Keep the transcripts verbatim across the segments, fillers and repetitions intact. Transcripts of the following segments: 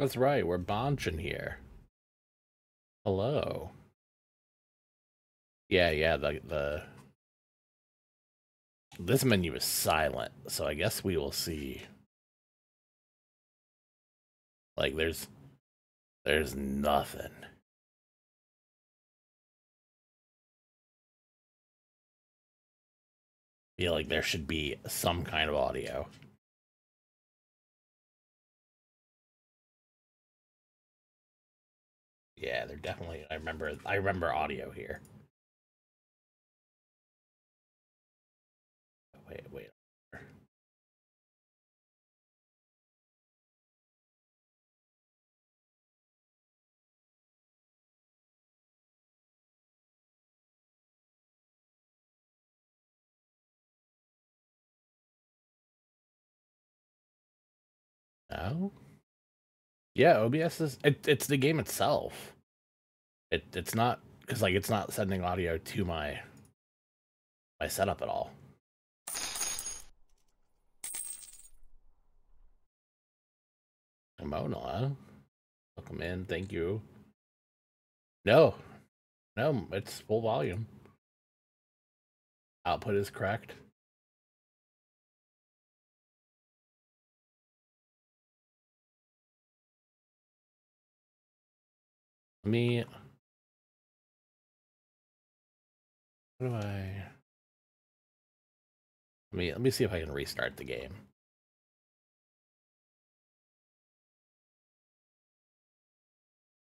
That's right, we're Bancha here. Hello. Yeah, yeah, the, the... This menu is silent, so I guess we will see. Like, there's... There's nothing. I feel like there should be some kind of audio. Yeah, they're definitely, I remember, I remember audio here. Wait, wait. No? Yeah, O B S is it, it's the game itself. It it's not because like it's not sending audio to my my setup at all. Mona, welcome in. Thank you. No, no, it's full volume. Output is correct. Let me. What do I? Let me let me see if I can restart the game.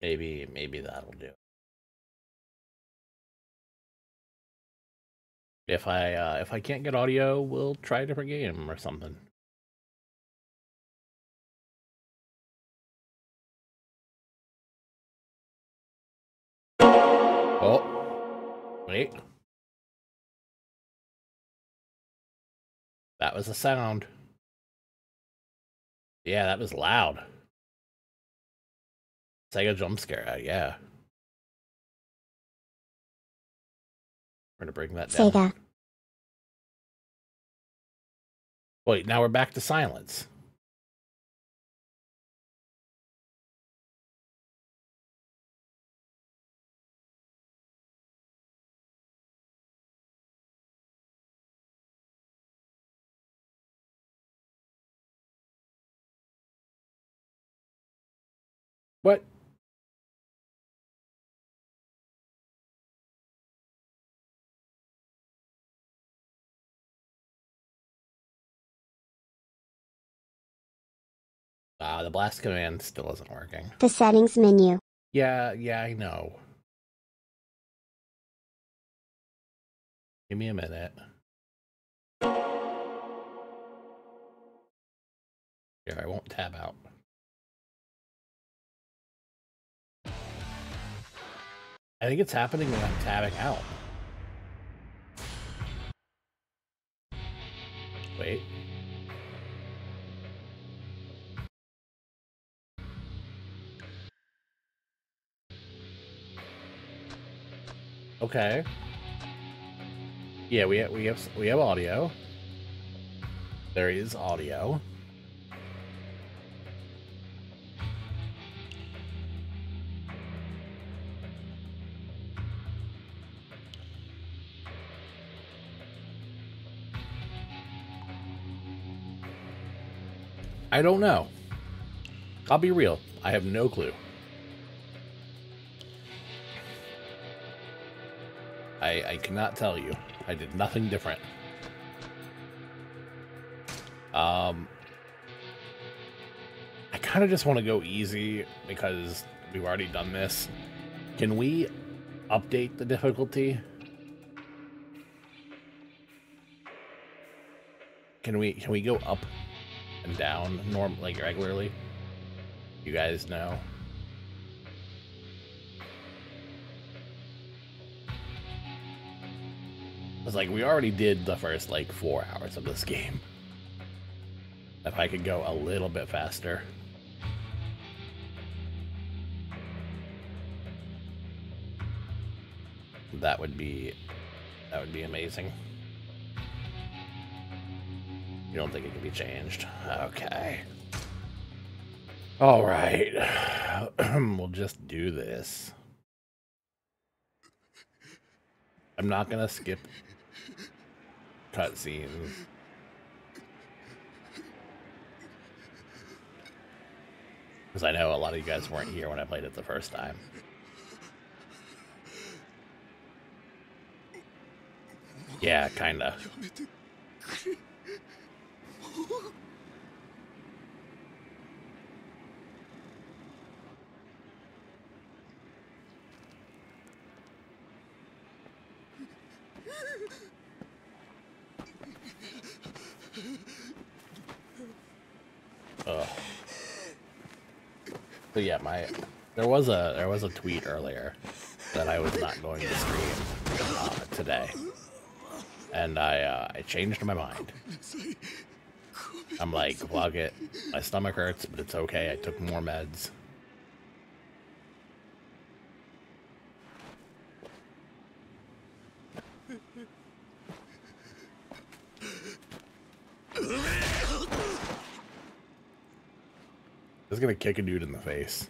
Maybe maybe that'll do. If I uh, if I can't get audio, we'll try a different game or something. Oh, wait. That was a sound. Yeah, that was loud. Sega jump scare, yeah. We're gonna bring that down. Sega. Wait, now we're back to silence. What? Ah, uh, the blast command still isn't working. The settings menu. Yeah, yeah, I know. Give me a minute. Here, I won't tab out. I think it's happening when I'm tabbing out. Wait. Okay. Yeah, we have, we have we have audio. There is audio. I don't know. I'll be real. I have no clue. I, I cannot tell you. I did nothing different. Um, I kind of just want to go easy because we've already done this. Can we update the difficulty? Can we can we go up and down norm like regularly? You guys know. It's like we already did the first like four hours of this game. If I could go a little bit faster. That would be that would be amazing. You don't think it can be changed? Okay. All right. We'll just do this. I'm not going to skip cutscenes. Because I know a lot of you guys weren't here when I played it the first time. Yeah, kind of. Ugh. But yeah, my there was a there was a tweet earlier that I was not going to stream uh, today, and I uh, I changed my mind. I'm like, fuck it. My stomach hurts, but it's okay. I took more meds. It's gonna kick a dude in the face.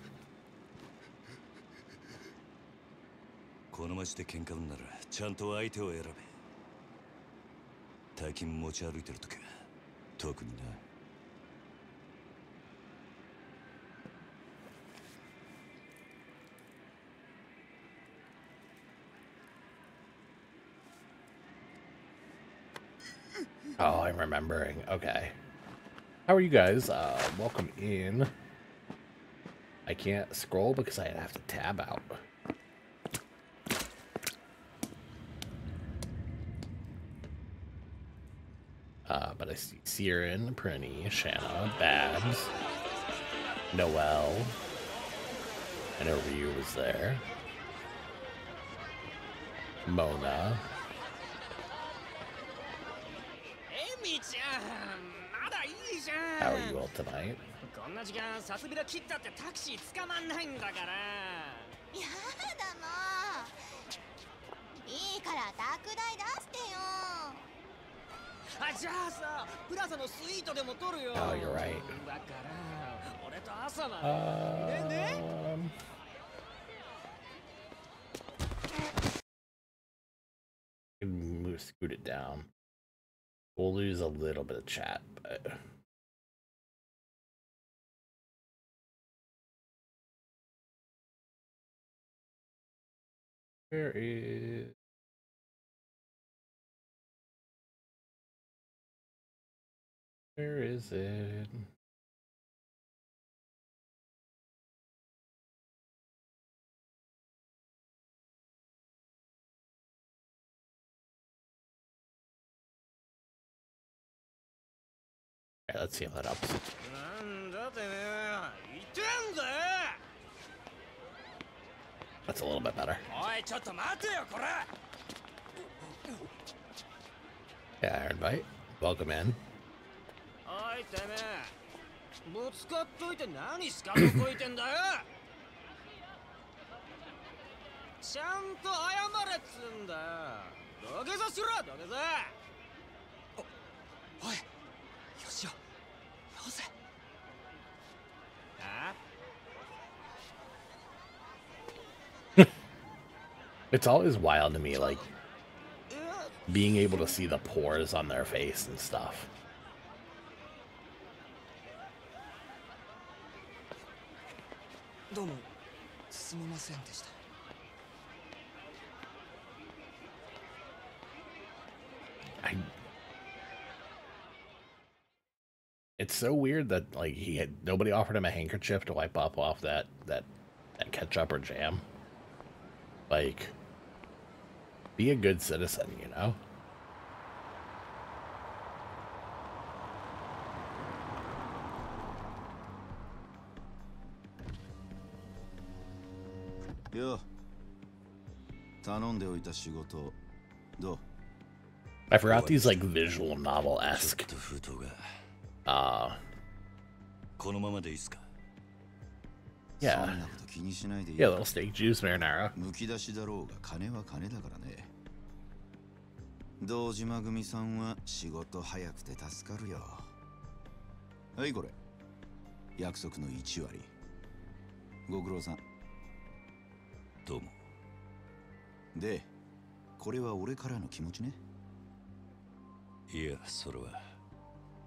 Oh, I'm remembering. Okay. How are you guys? Uh, welcome in. I can't scroll because I'd have to tab out. Uh, but I see Siren, Prinny, Shanna, Babs, Noelle. I know Ryu was there. Mona. How are you all tonight? Oh, you're right. Um... Move, scoot it down. We'll lose a little bit of chat, but... Where is... Where is it? Right, let's see if that helps. That's a little bit better. Yeah, Iron Bite. Welcome in. It's always wild to me, like, being able to see the pores on their face and stuff. I... It's so weird that, like, he had nobody offered him a handkerchief to wipe up off that, that, that ketchup or jam. Like, be a good citizen, you know? Yo. I forgot these, like, visual novel-esque uh Yeah. Yeah, little steak juice marinara. 約束のいち割。ご苦労さん。どうも。で、これは俺からの気持ちね。いや、それは。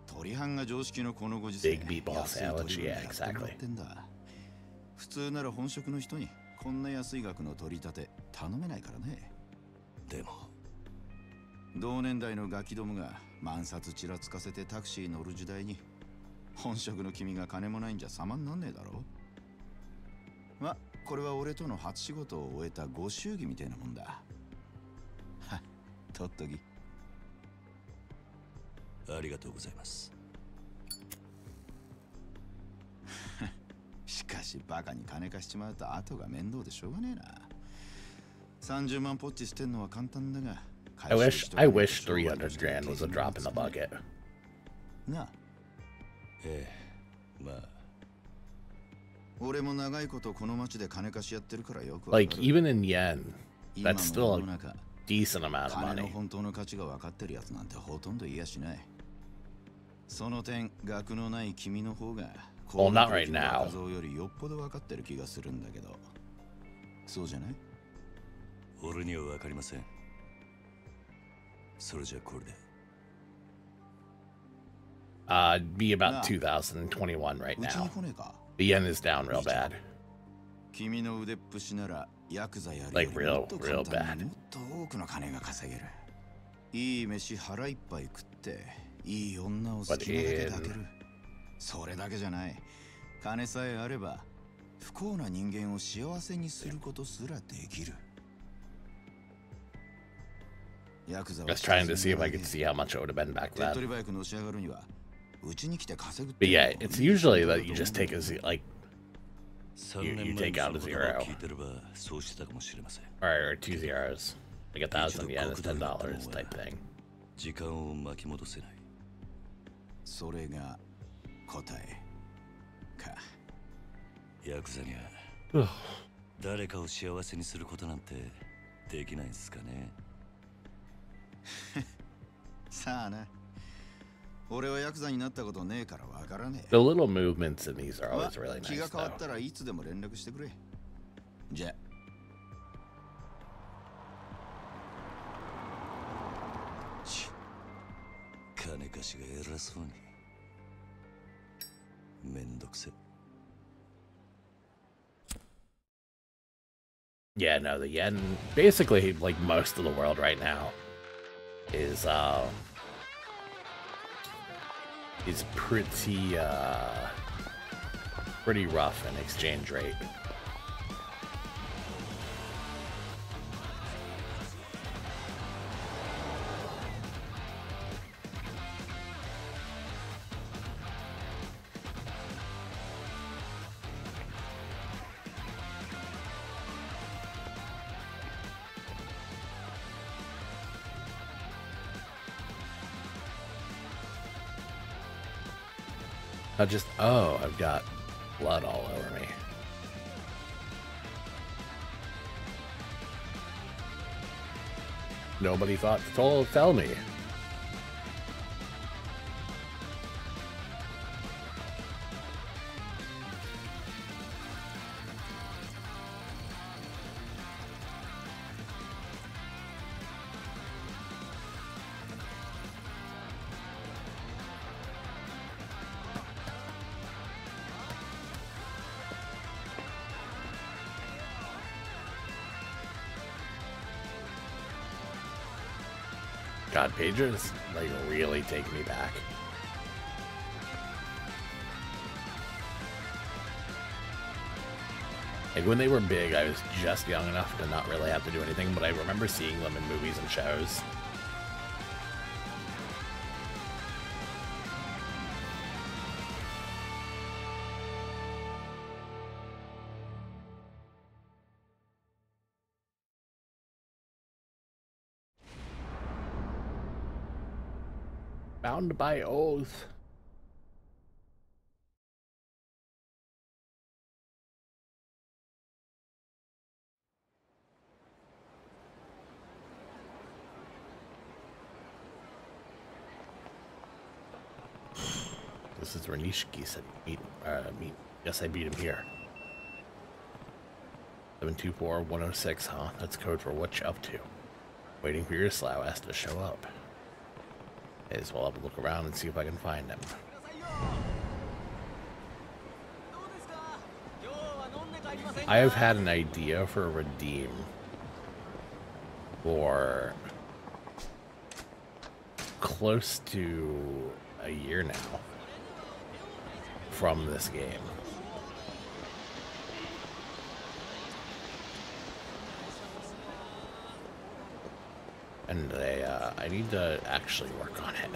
鳥藩が常識のこのご時世。Big B boss allergy, yeah, exactly. 普通なら本職の人にこんな安い額の取り立て頼めないからね。でも。同年代のガキどもが万札ちらつかせてタクシー乗る時代に本職の君が金もないんじゃ様になんねえだろう。ま、これは俺との初仕事を終えたご祝儀みたいなもんだ。はっ、とっとき。ありがとうございます。しかしバカに金貸しちまうと後が面倒でしょうがねえな。さんじゅうまんポッチしてんのは簡単だが。I wish, I wish three hundred grand was a drop in the bucket. No. Eh, like, even in yen, that's still a decent amount of money. Well, not right now. Uh, it'd be about two thousand twenty-one right now. The yen is down real bad. Like real, real bad. But in... Yeah. Just trying to see if I could see how much it would have been back then. But yeah, it's usually that you just take a zero, like, you, you take out a zero. Or, or two zeros. Like a thousand yen is ten dollars type thing. The little movements in these are always really nice, though. Yeah, no, the yen, basically, like most of the world right now, is uh is pretty uh pretty rough in exchange rate. I just, oh, I've got blood all over me. Nobody thought to tell, tell me. God, pages like really take me back. Like when they were big, I was just young enough to not really have to do anything, but I remember seeing them in movies and shows. Bound by oath. This this is where Nishiki said meet, uh, meet. Yes, I beat him here. seven two four one oh six, huh? That's code for what you up to. Waiting for your slough ass to show up. May as well have a look around and see if I can find him. I have had an idea for a redeem for close to a year now from this game. And they, uh, I need to actually work on it.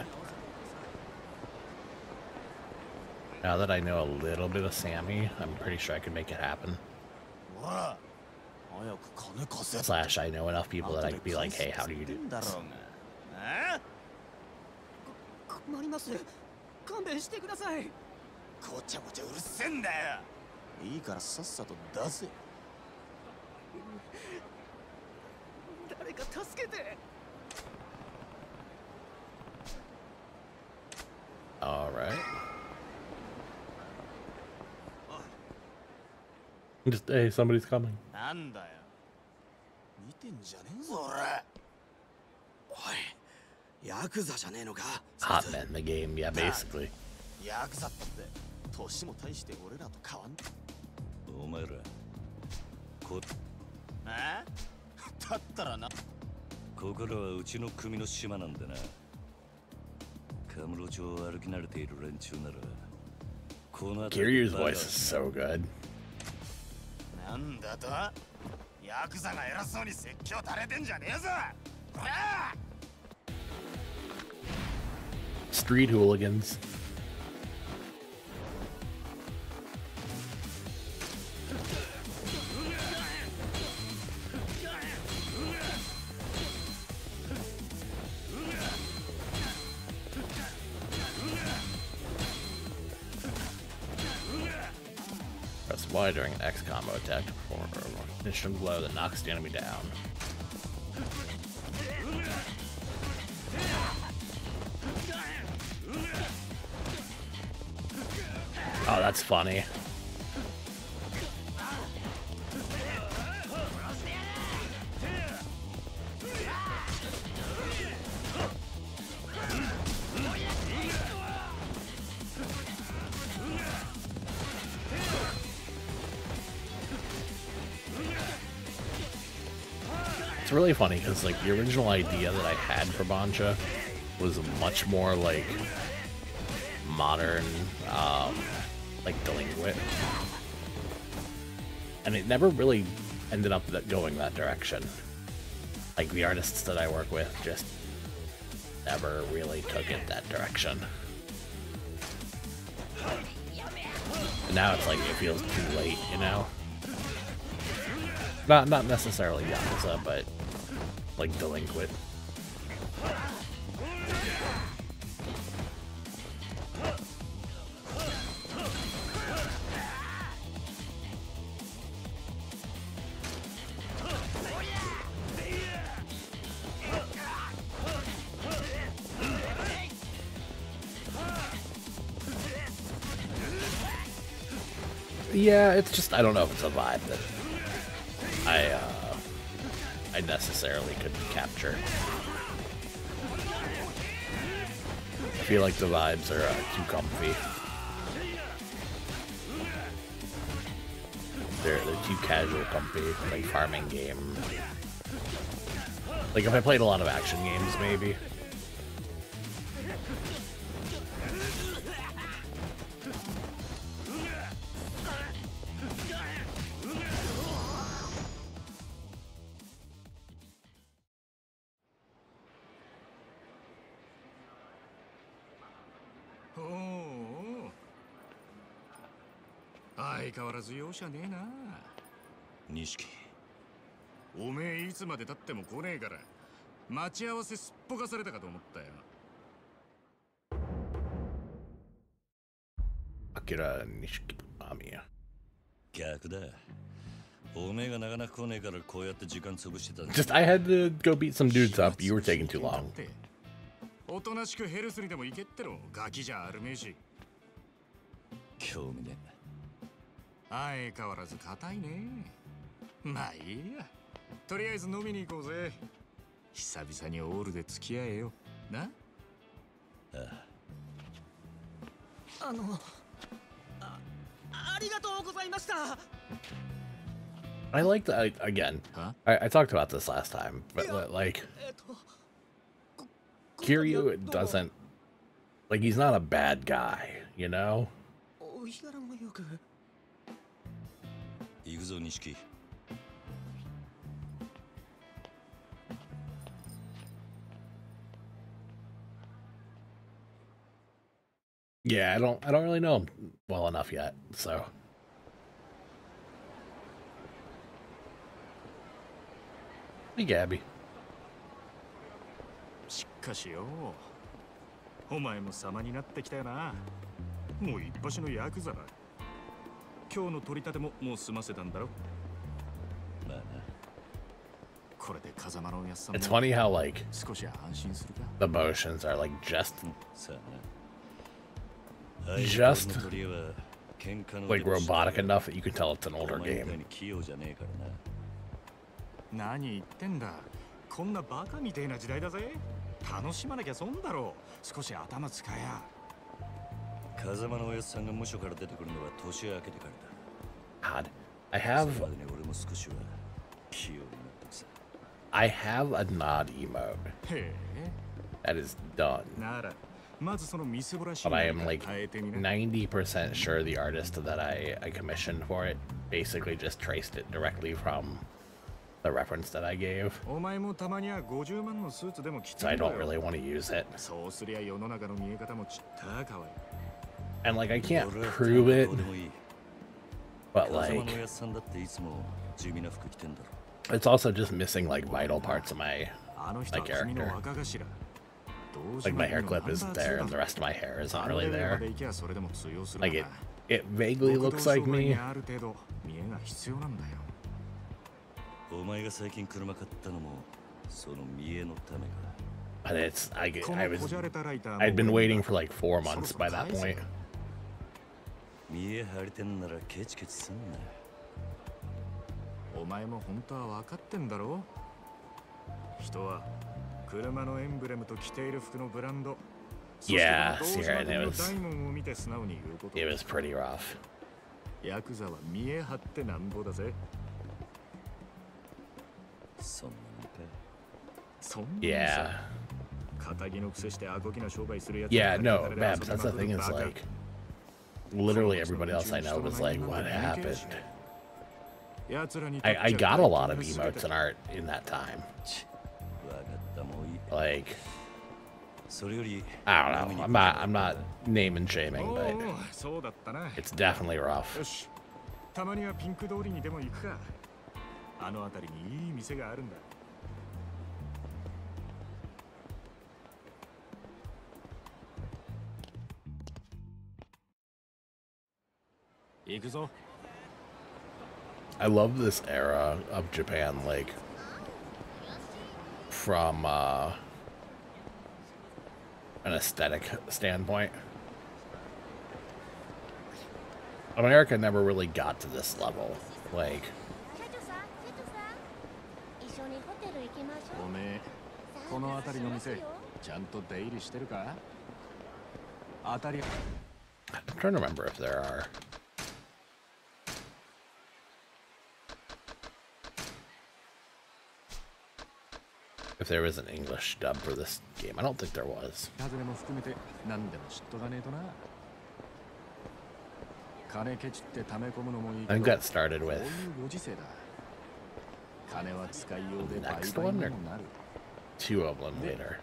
Now that I know a little bit of Sammy, I'm pretty sure I can make it happen. Slash, I know enough people that I could be like, hey, how do you do this? All right. Just, hey, somebody's coming. Hot man in the game, yeah, basically. Kiryu's voice is so good. Street hooligans. During an X combo attack to perform a finishing blow that knocks the enemy down. Oh, that's funny. Really funny because like the original idea that I had for Bancha was much more like modern, um, like delinquent, and it never really ended up that going that direction. Like the artists that I work with just never really took it that direction. And now it's like it feels too late, you know. Not not necessarily Yakuza, but. Like delinquent. Yeah, it's just I don't know if it's a vibe that I uh, I necessarily could capture. I feel like the vibes are uh, too comfy. They're they're too casual, comfy, like farming game. Like if I played a lot of action games, maybe. Nishiki. Akira Nishiki Mamiya. Just I had to go beat some dudes up. You were taking too long. 興味ねえ。相変わらず硬いね。まあいいや。とりあえず飲みに行こうぜ。久々にオールで付き合えよ。な？ああ。あの、あ、ありがとうございました。 I like that. I, again, huh? I, I talked about this last time, but like, Kiryu doesn't, like, he's not a bad guy, you know? Yeah, I don't, I don't really know him well enough yet, so. Hey, Gabby. It's funny how, like, the motions are, like, just, just, like, robotic enough that you can tell it's an older game. 何言ってんだ。こんなバカみてえな時代だぜ。楽しまなきゃ損だろう。少し頭使えや。風間のおやつさんが無所から出てくるのは年明けてからだ。God, I have. I have a nod emote. That is done. But I am like ninety percent sure the artist that I I commissioned for it basically just traced it directly from the reference that I gave. So I don't really want to use it. And like, I can't prove it, but like, it's also just missing like vital parts of my, my character. Like my hair clip is there and the rest of my hair is not really there. Like it, it vaguely looks like me. But it's, I, I was, I'd been waiting for like four months by that point. Yeah, Sierra, and it was, it was pretty rough. Yeah. Yeah, no, Babs, that's the thing is like, literally everybody else I know was like, what happened? I, I got a lot of emotes and art in that time. Like, I don't know, I'm not, I'm not name and shaming, but it's definitely rough. I love this era of Japan, like from uh, an aesthetic standpoint. America never really got to this level, like. I'm trying to remember if there are. If there was an English dub for this game, I don't think there was. I think that started with the next one or two of them later.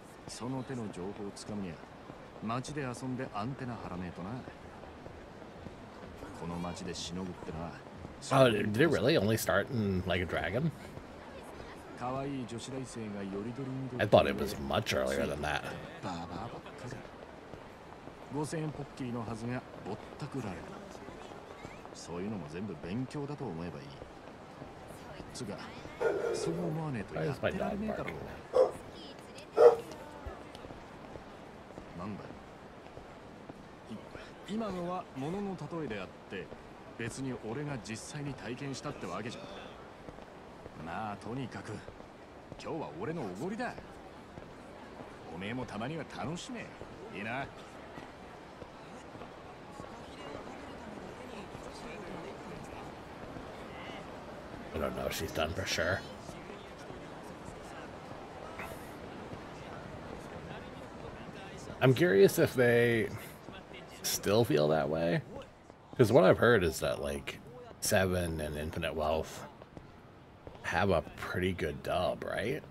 Oh, did it really only start in Like a Dragon? I thought it was much earlier than that. Why is my dog barking? 今のはものの例えであって別に俺が実際に体験したってわけじゃん。まあとにかく今日は俺のおごりだ。おめえもたまには楽しめ。いいな。I don't know what she's done for sure. I'm curious if they still feel that way, because what I've heard is that like Seven and Infinite Wealth have a pretty good dub, right?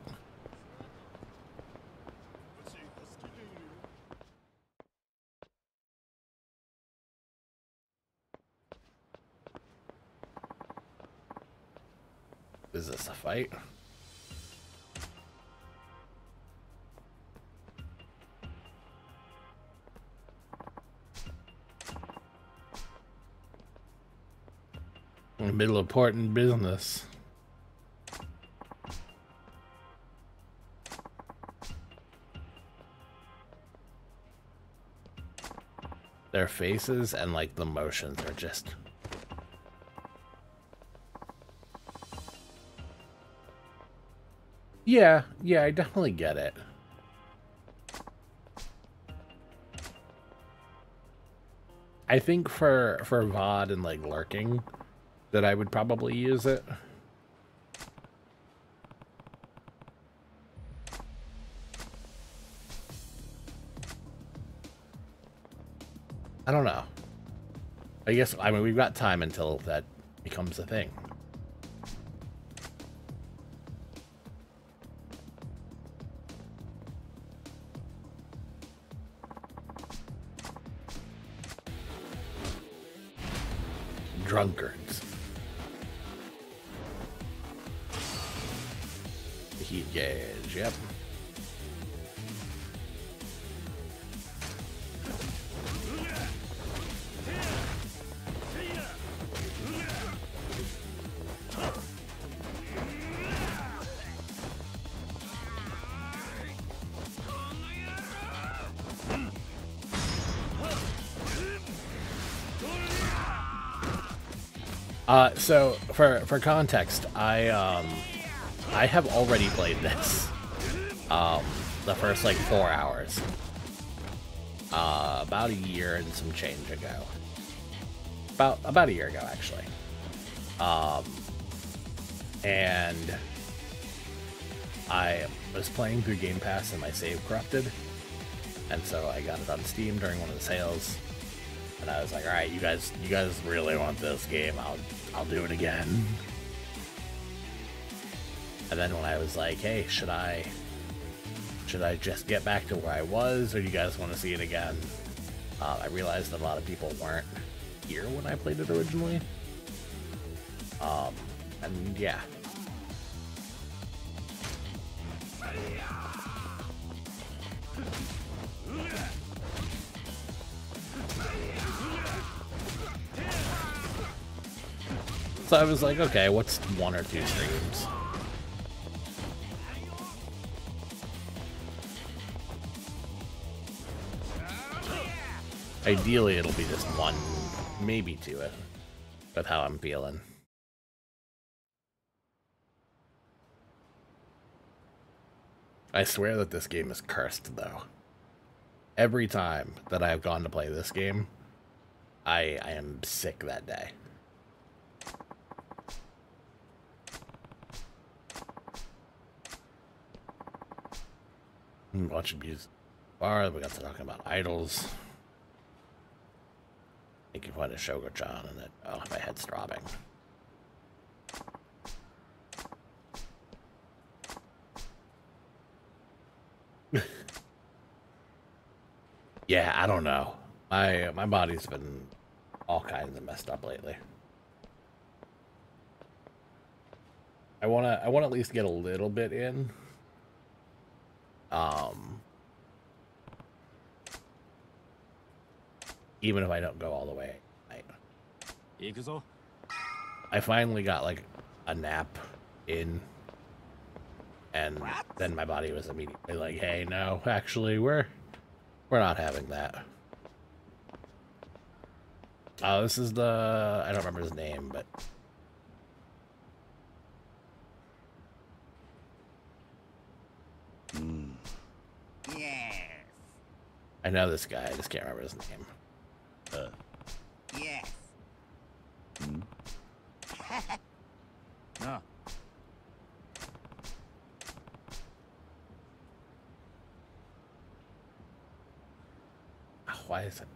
Is this a fight? In the middle of important business. Their faces and like the motions are just Yeah, yeah, I definitely get it. I think for for V O D and like lurking that I would probably use it. I don't know. I guess, I mean, we've got time until that becomes a thing. Drunkards. The heat gauge, yep. Uh, so for for context, I um, I have already played this, um, the first like four hours, uh, about a year and some change ago, about about a year ago actually, um, and I was playing through Game Pass and my save corrupted, and so I got it on Steam during one of the sales. And I was like, all right, you guys, you guys really want this game? I'll, I'll do it again. And then when I was like, hey, should I, should I just get back to where I was, or do you guys want to see it again? Uh, I realized that a lot of people weren't here when I played it originally. Um, and yeah. So I was like, okay, what's one or two streams? Ideally, it'll be just one, maybe two, but how I'm feeling. I swear that this game is cursed, though. Every time that I've gone to play this game, I, I am sick that day. Watch abuse bar. We got to talking about idols. I think you find a Shogo-chan and that. Oh, my head's throbbing. Yeah, I don't know. My my body's been all kinds of messed up lately. I wanna I wanna at least get a little bit in. Um, even if I don't go all the way, I, I finally got like a nap in, and then my body was immediately like, hey, no, actually, we're, we're not having that. Oh, this is the... I don't remember his name, but... Mm. Yes. I know this guy, I just can't remember his name. Uh. Yes. Mm. No. Why is it?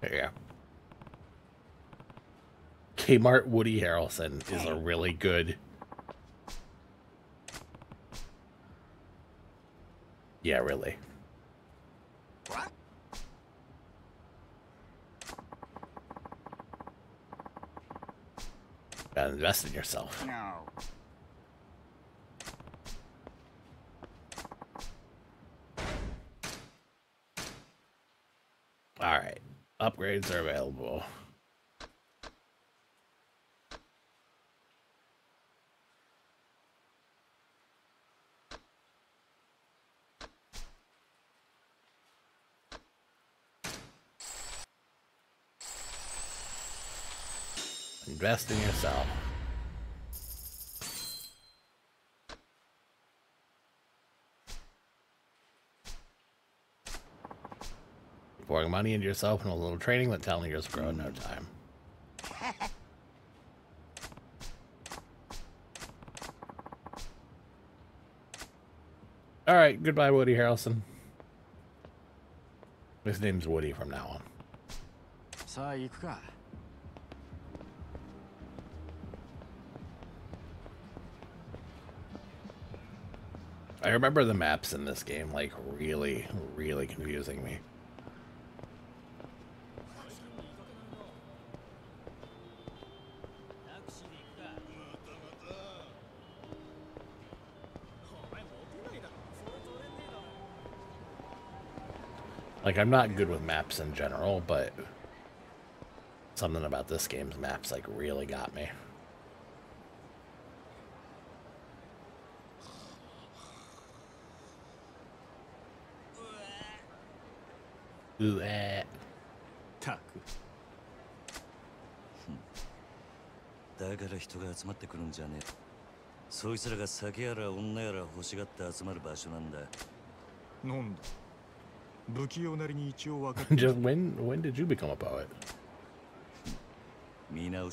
There you go. Kmart Woody Harrelson is a really good... Yeah, really. What? You gotta invest in yourself. No. Alright. Upgrades are available. Invest in yourself. Pouring money into yourself and a little training that telling you to grow in no time. All right, goodbye, Woody Harrelson. His name's Woody from now on. So you got. I remember the maps in this game like really, really confusing me. Like, I'm not good with maps in general, but something about this game's maps, like, really got me. Ooh, eh. Taku. Hmm. Just when when did you become a poet? Yo.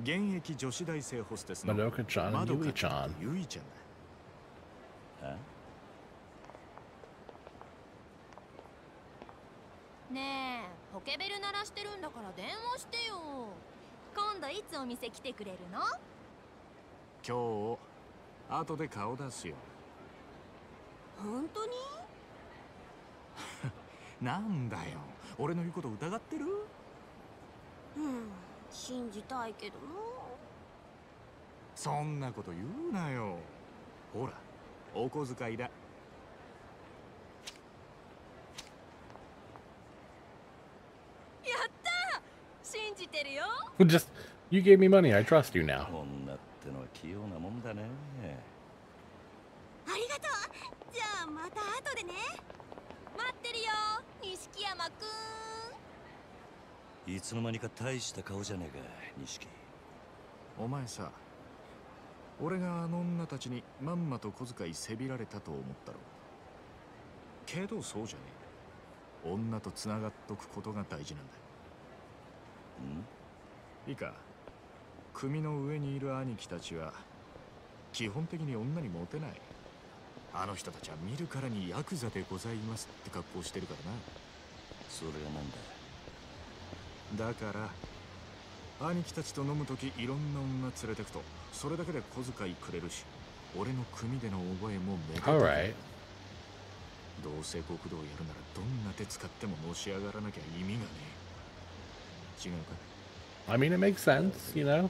Madoka-chan and Yui-chan. Huh? Honestly? Just, you gave me money, I trust you now. Hmm? いいか。組の上にいる兄貴たちは基本的に女にモテない。あの人たちは見るからにヤクザでございますって格好してるからな。それはなんだ。だから兄貴たちと飲むときいろんな女連れてくと、それだけで小遣いくれるし、俺の組での覚えもめでたい。All right. どうせ極道やるならどんな手使ってものし上がらなきゃ意味がねえ。違うか？ I mean, it makes sense, you know.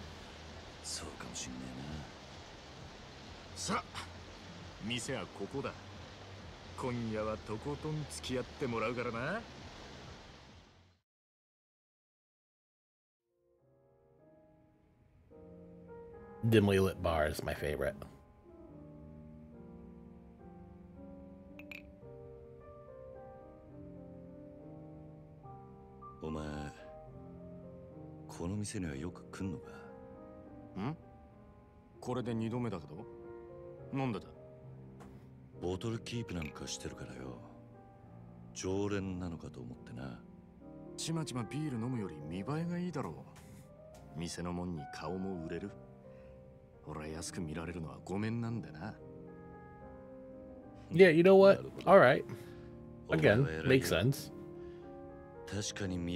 dimly lit bar is my favorite. Hmm? Yeah, you know what? All right. Again, makes sense. Hmm. I'm so I'm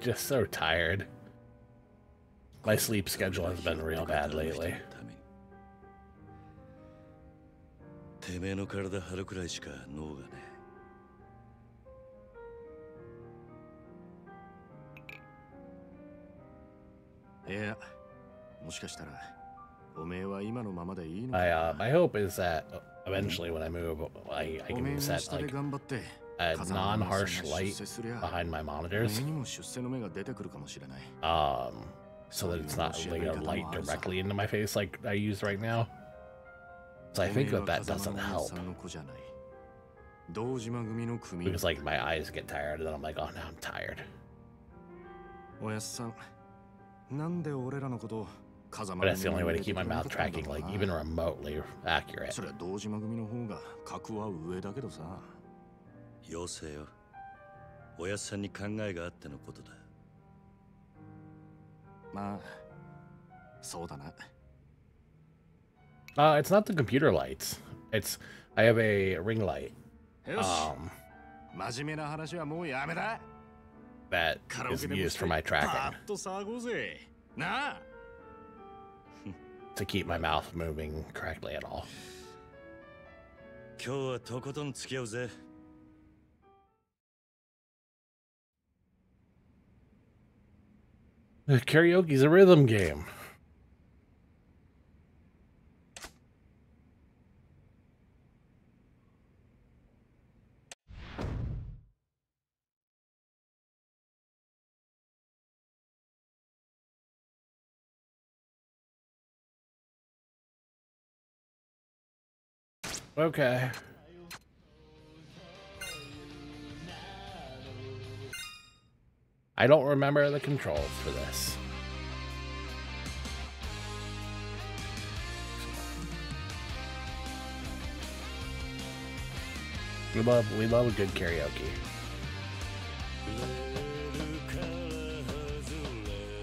just so tired. My sleep schedule has been real bad lately. Yeah. My, uh, my hope is that eventually when I move, I, I can set like a non-harsh light behind my monitors, um, so that it's not like a light directly into my face like I use right now. So I think that that doesn't help, because like my eyes get tired and then I'm like, oh no, I'm tired. But that's the only way to keep my mouth tracking, like, even remotely accurate. Uh, it's not the computer lights. It's... I have a ring light. Um... That is used for my tracking. To keep my mouth moving correctly at all. Karaoke's a rhythm game. Okay. I don't remember the controls for this. We love, we love a good karaoke.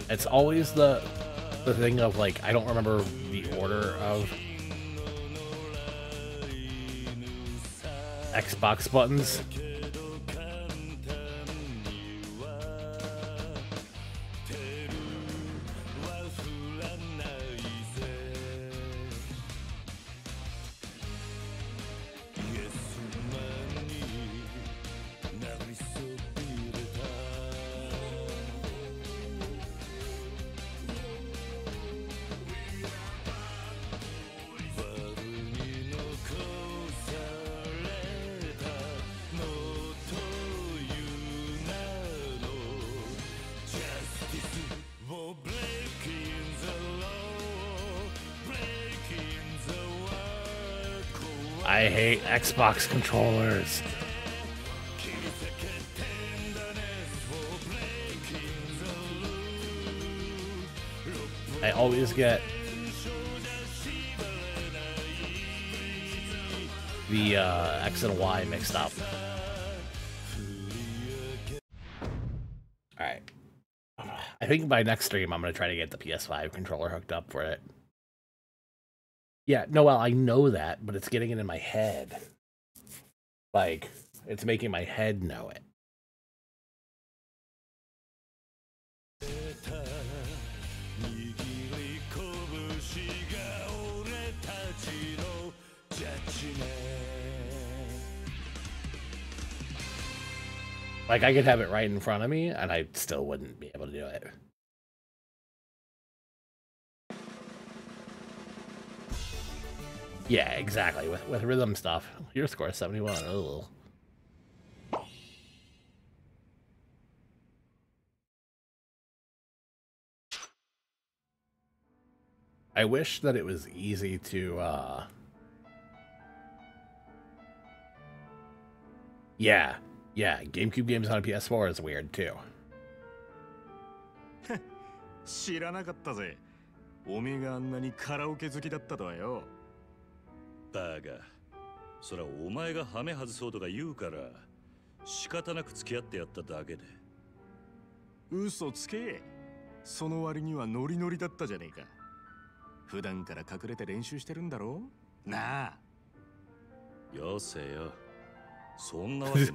It's always the the thing of like, I don't remember the order of Xbox buttons. I hate Xbox controllers. I always get the uh, X and Y mixed up. Alright. I think by next stream I'm going to try to get the P S five controller hooked up for it. Yeah, no, well, I know that, but it's getting it in my head. Like, it's making my head know it. Like, I could have it right in front of me, and I still wouldn't be able to do it. Yeah, exactly. With with rhythm stuff, your score is seventy-one. Ugh. I wish that it was easy to. Uh... Yeah, yeah. GameCube games on a P S four is weird too. Just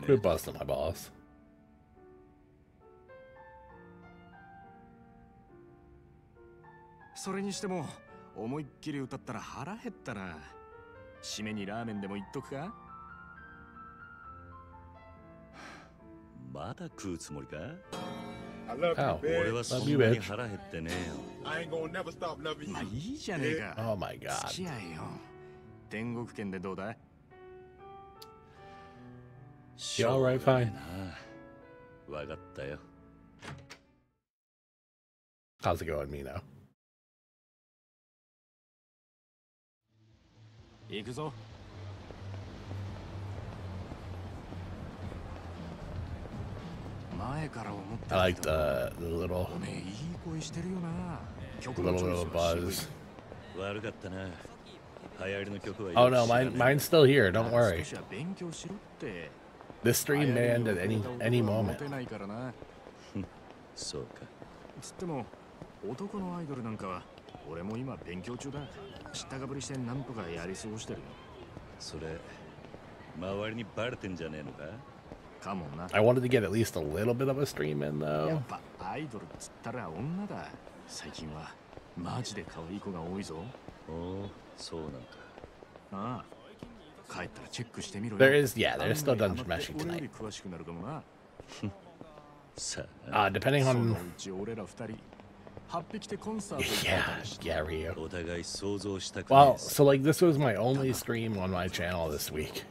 quit busting my balls. I love oh, you, love you, bitch. I ain't gonna never stop loving you. Yeah. Oh my god. You all right, fine. How's it going, Mino? Ikuzo. I like the, the little, little, little buzz. Oh no, mine, mine's still here, don't worry. This stream may end at any, any moment. I wanted to get at least a little bit of a stream in, though. There is, yeah, there's still Dungeon Meshi tonight. Uh, depending on... Yeah, yeah, Ryu. Well, so, like, this was my only stream on my channel this week.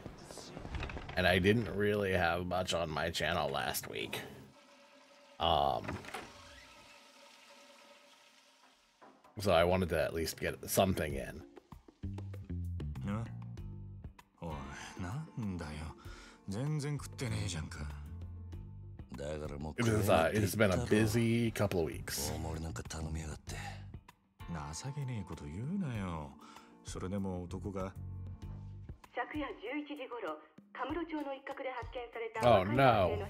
And I didn't really have much on my channel last week. Um, so I wanted to at least get something in. It is, uh, it has been a busy couple of weeks. Oh no. Oh no. Ah,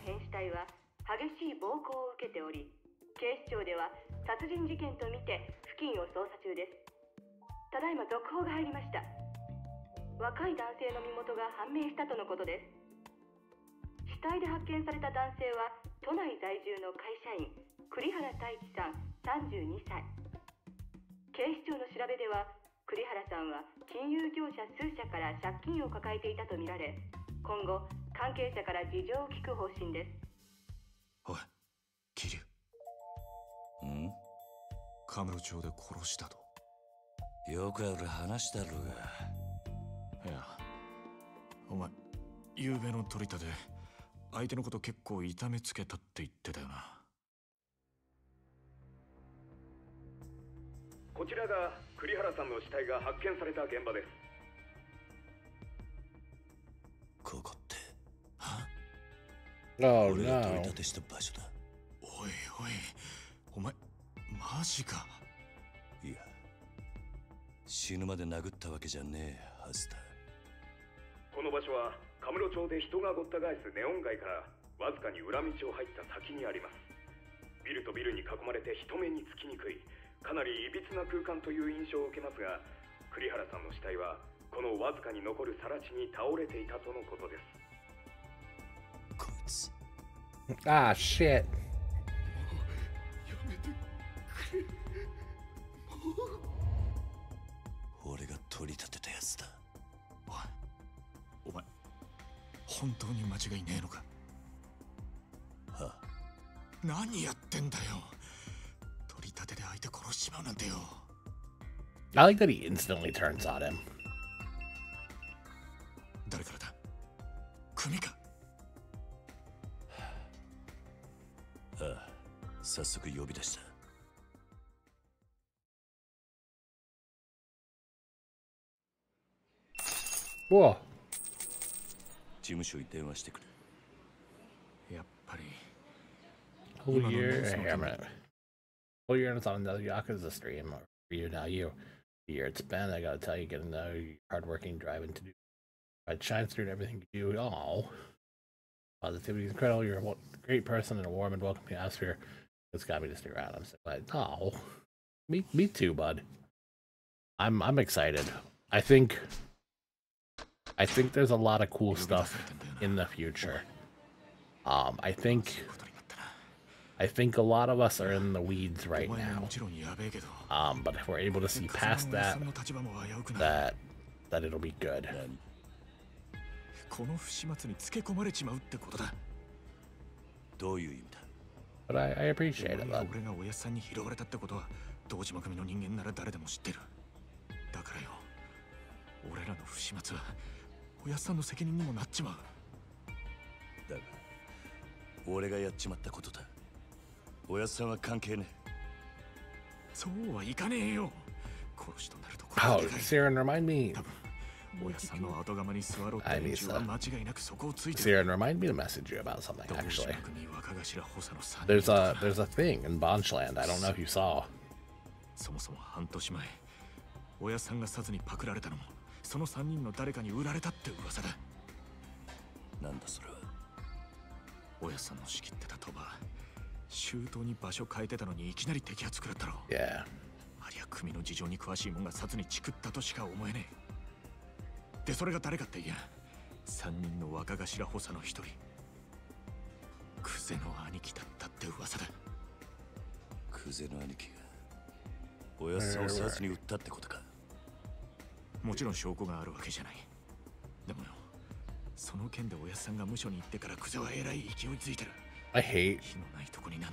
shit. I like that he instantly turns on him. Whoa. Whole year, hey, I'm right. Whole year and it's on another Yakuza stream. For you now, you. The year it's been, I gotta tell you, getting uh, hardworking, driving to do. It shines through in everything you do. Oh, positivity is incredible. You're a great person in a warm and welcoming atmosphere. It's got me to stay around. I'm so glad. Oh, me, me too, bud. I'm, I'm excited. I think, I think there's a lot of cool stuff in the future. Um, I think. I think a lot of us are in the weeds right now, um, but if we're able to see past that, that, that it'll be good. But I, I appreciate it, bud. Oh, Siren, remind me. I need to. Siren, remind me to message you about something, actually. There's a, there's a thing in Banchland. I don't know if you saw. Yeah. I hate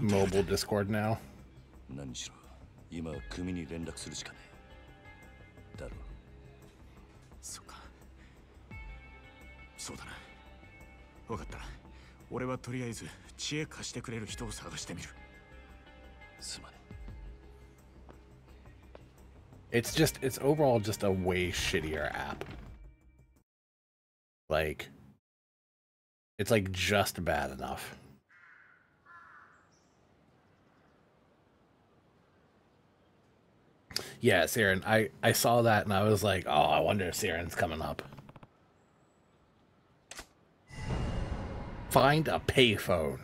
mobile Discord now. It's just, it's overall just a way shittier app. Like, it's like just bad enough. Yeah, Siren, I, I saw that and I was like, oh, I wonder if Siren's coming up. Find a payphone.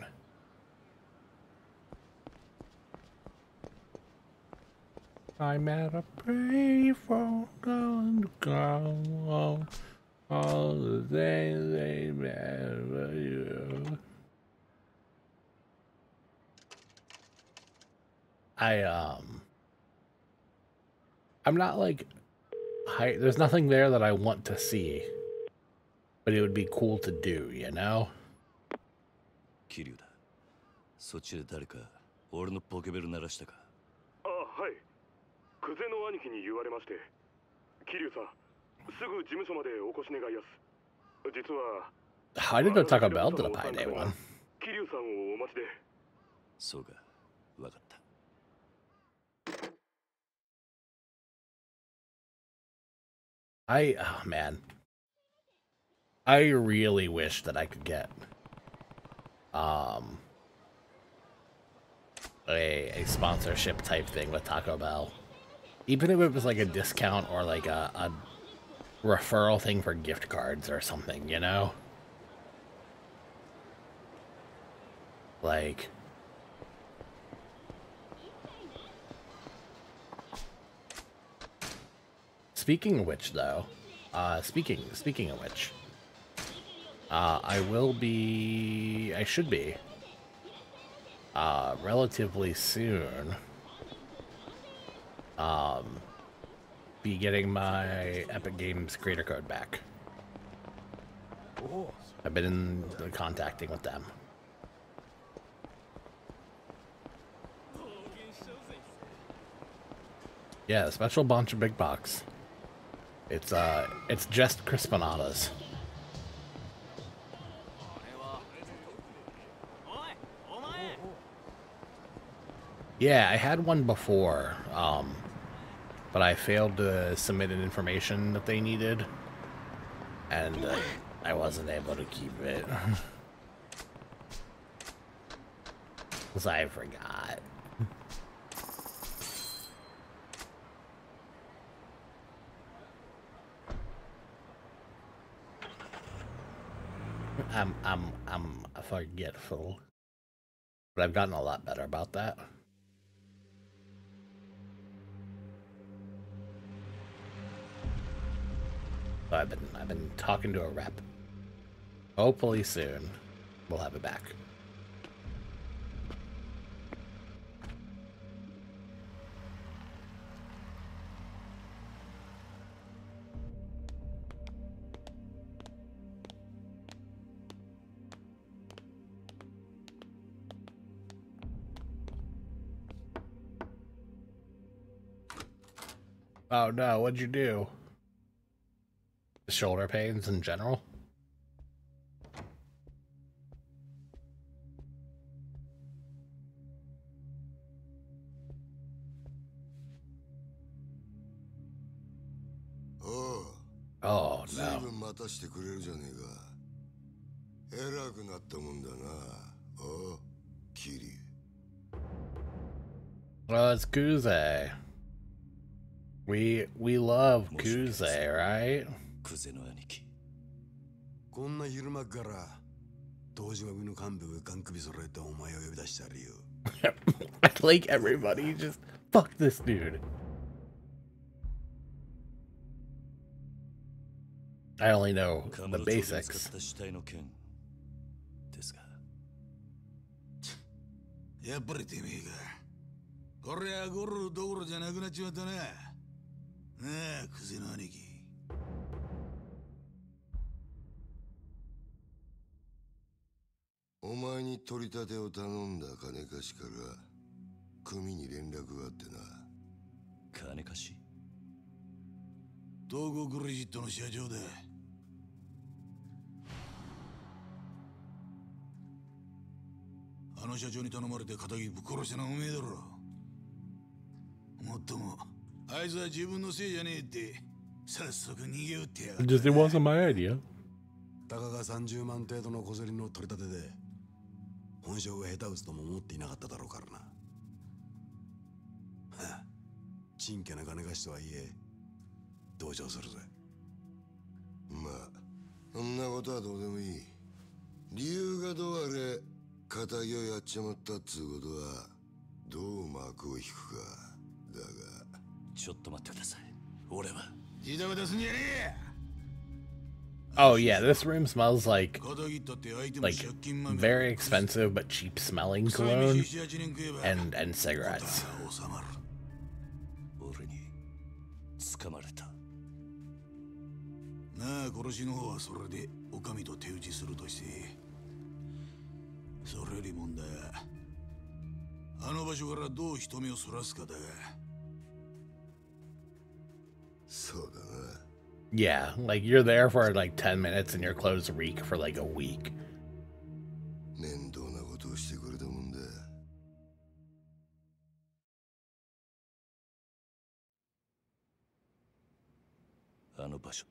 I'm at a payphone going to go all the things they matter to you. I, um... I'm not like, hi, there's nothing there that I want to see, but it would be cool to do, you know? Kiryu, so did someone hit my Pokeball? Yes, Kuze no aniki ni yuwaremashite. Kiryu-san, sugu jumushō made okoshi negaiyasu. Jitwa, I didn't go Taco Bell to the pie day one. Kiryu-san wo omachi de. So ga, wakatta. I, oh man, I really wish that I could get, um, a, a sponsorship type thing with Taco Bell, even if it was like a discount or like a, a referral thing for gift cards or something, you know, like. Speaking of which, though, uh, speaking speaking of which, uh, I will be, I should be, uh, relatively soon, um, be getting my Epic Games creator code back. I've been in contacting with them. Yeah, the special Bancha big box. It's uh, it's just crispinadas. Yeah, I had one before, um, but I failed to submit an information that they needed, and uh, I wasn't able to keep it. Because I forgot. I'm, I'm, I'm forgetful. But I've gotten a lot better about that. So I've been, I've been talking to a rep. Hopefully soon, we'll have it back. Oh no, what'd you do? Shoulder pains in general? Oh, oh no. Oh, well, it's Kuze. We we love Kuze, right? I like everybody, just fuck this dude. I only know the basics. Just, it wasn't my idea. Oh yeah, this room smells like like very expensive but cheap smelling cologne and and cigarettes. Yeah, like you're there for like ten minutes and your clothes reek for like a week. Just,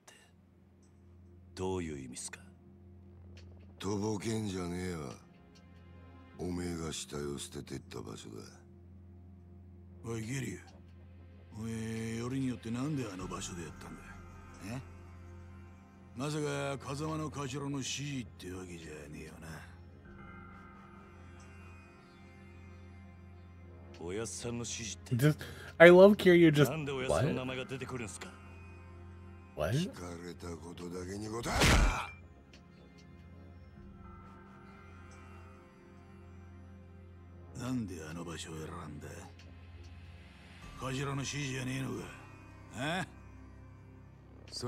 I love Kiryu just what? What?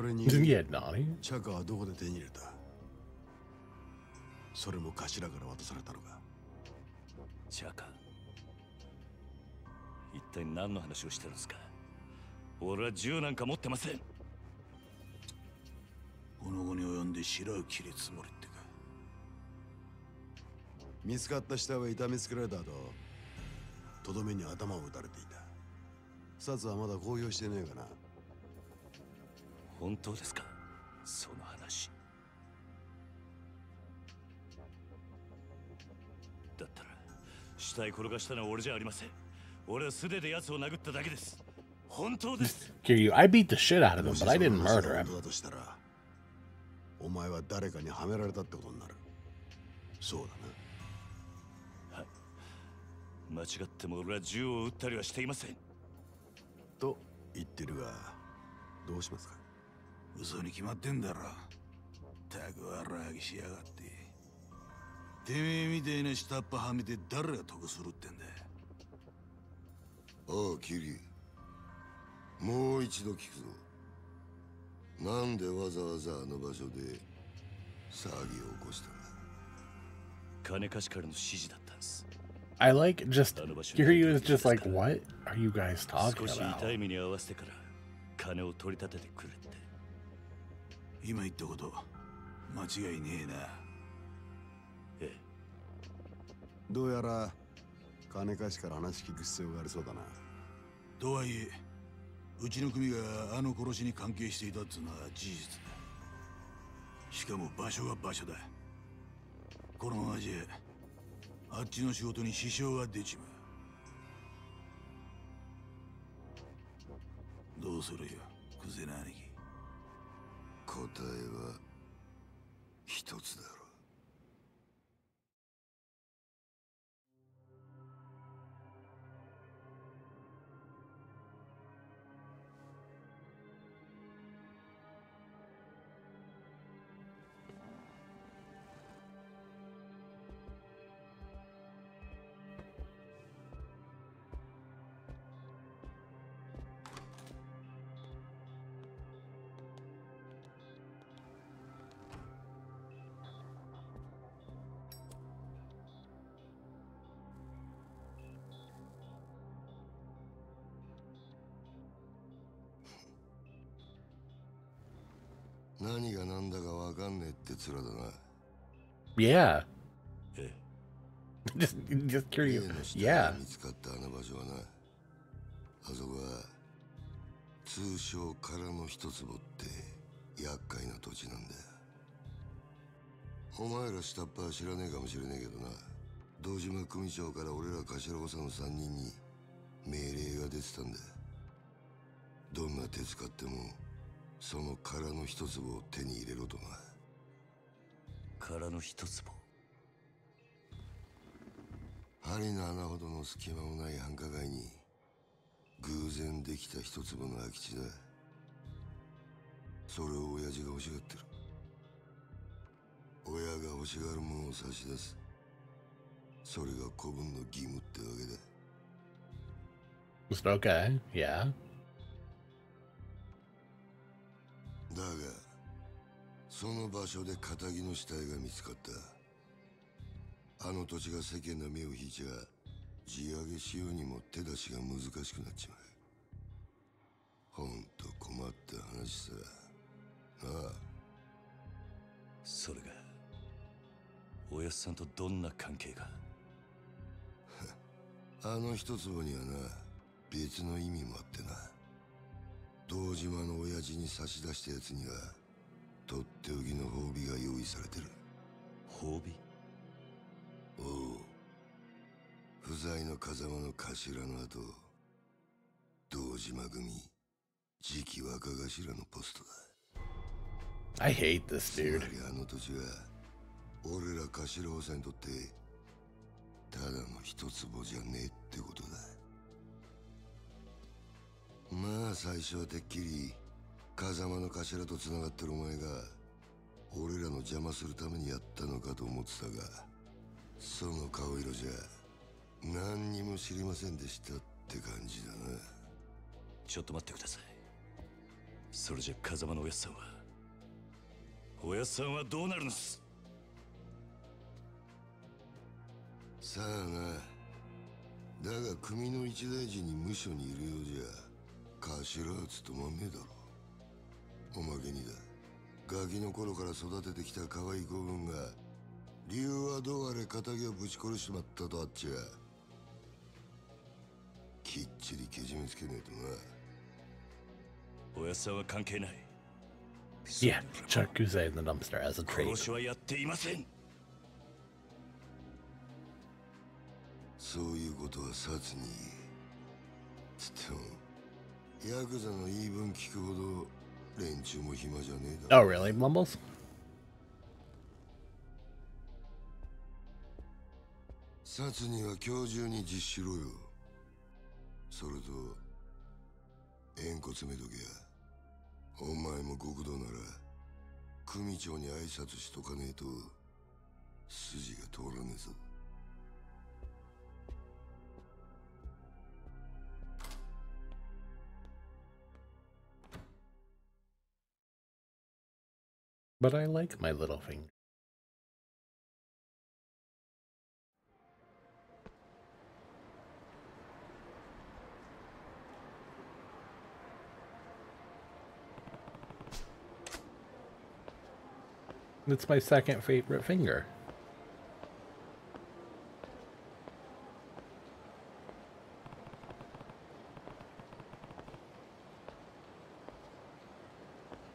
Didn't he get naughty? 俺は銃なんか持ってません。この後に及んで白を切るつもりってか。見つかった下は痛めつけられた後、とどめに頭を撃たれていた。殺はまだ公表してねえかな。本当ですか、その話。だったら死体転がしたのは俺じゃありません。俺は素手で奴を殴っただけです。本当です。Kiryu, I beat the shit out of him, but I didn't murder him. お前は誰かにはめられたってことになる。そうだな。はい。間違っても俺は銃を撃ったりはしていません。と言ってるが、どうしますか。嘘に決まってんだろ。たく荒げしやがって。てめえみたいな下っ端はめて誰が得するってんだ。おう、キリュウ。もう一度聞くぞ。なんでわざわざあの場所で騒ぎを起こしたの？金貸しからの指示だったんです。I like just Kiryu is just like what are you guys talking about? 少し痛い目に合わせてから金を取り立ててくるって。今言ったこと間違いねえな。どうやら金貸しから話聞く必要がありそうだな。とはいえ、うちの組があの殺しに関係していたっつうのは事実だ。しかも場所が場所だ。このままじゃあっちの仕事に支障が出ちまう。どうするよ、クゼな兄貴。答えは一つだろう。何が何だかわかんねえって面だな。Yeah. just, just curious. Yeah. 見つかったあの場所はな。あそこは通称からの一坪って厄介な土地なんだよ。お前ら下っ端は知らねえかもしれねえけどな。堂島組長から俺ら頭補佐のさんにんに命令が出てたんだ。どんな手使っても。その殻の一粒を手に入れろとな。殻の一粒。針の穴ほどの隙間もない繁華街に偶然できた一粒の空き地だ。それを親父が欲しがってる。親が欲しがるものを差し出す。それが子分の義務ってわけだ。It's okay, yeah.だがその場所で片木の死体が見つかった。あの土地が世間の目を引いちゃ地上げしようにも手出しが難しくなっちまう。ほんと困った話さ。なあ、それがおやっさんとどんな関係が？あの一坪にはな、別の意味もあってな。堂島の親父に差し出したやつにはとっておきの褒美が用意されてる。褒美？おう、不在の風間の頭の後、堂島組次期若頭のポストだ。 I hate this dude。 つまりあの土地は俺ら頭補佐にとってただの一坪じゃねえってことだ。まあ最初はてっきり風間の頭とつながってるお前が俺らの邪魔するためにやったのかと思ってたが、その顔色じゃ何にも知りませんでしたって感じだな。ちょっと待ってください。それじゃ風間のおやっさんはおやっさんはどうなるんですさあな。だが組の一大事に無所にいるようじゃ頭は務まんねえだろ。おまけにだ。ガキの頃から育ててきた可愛い子分が理由はどうあれ仇をぶち殺しちまったとあっちゃ。きっちりけじめつけねえとな。おやさは関係ない。Yeah, chuck Kuze in the dumpster as a trade. Oh, really? Mumbles? But I like my little finger. It's my second favorite finger.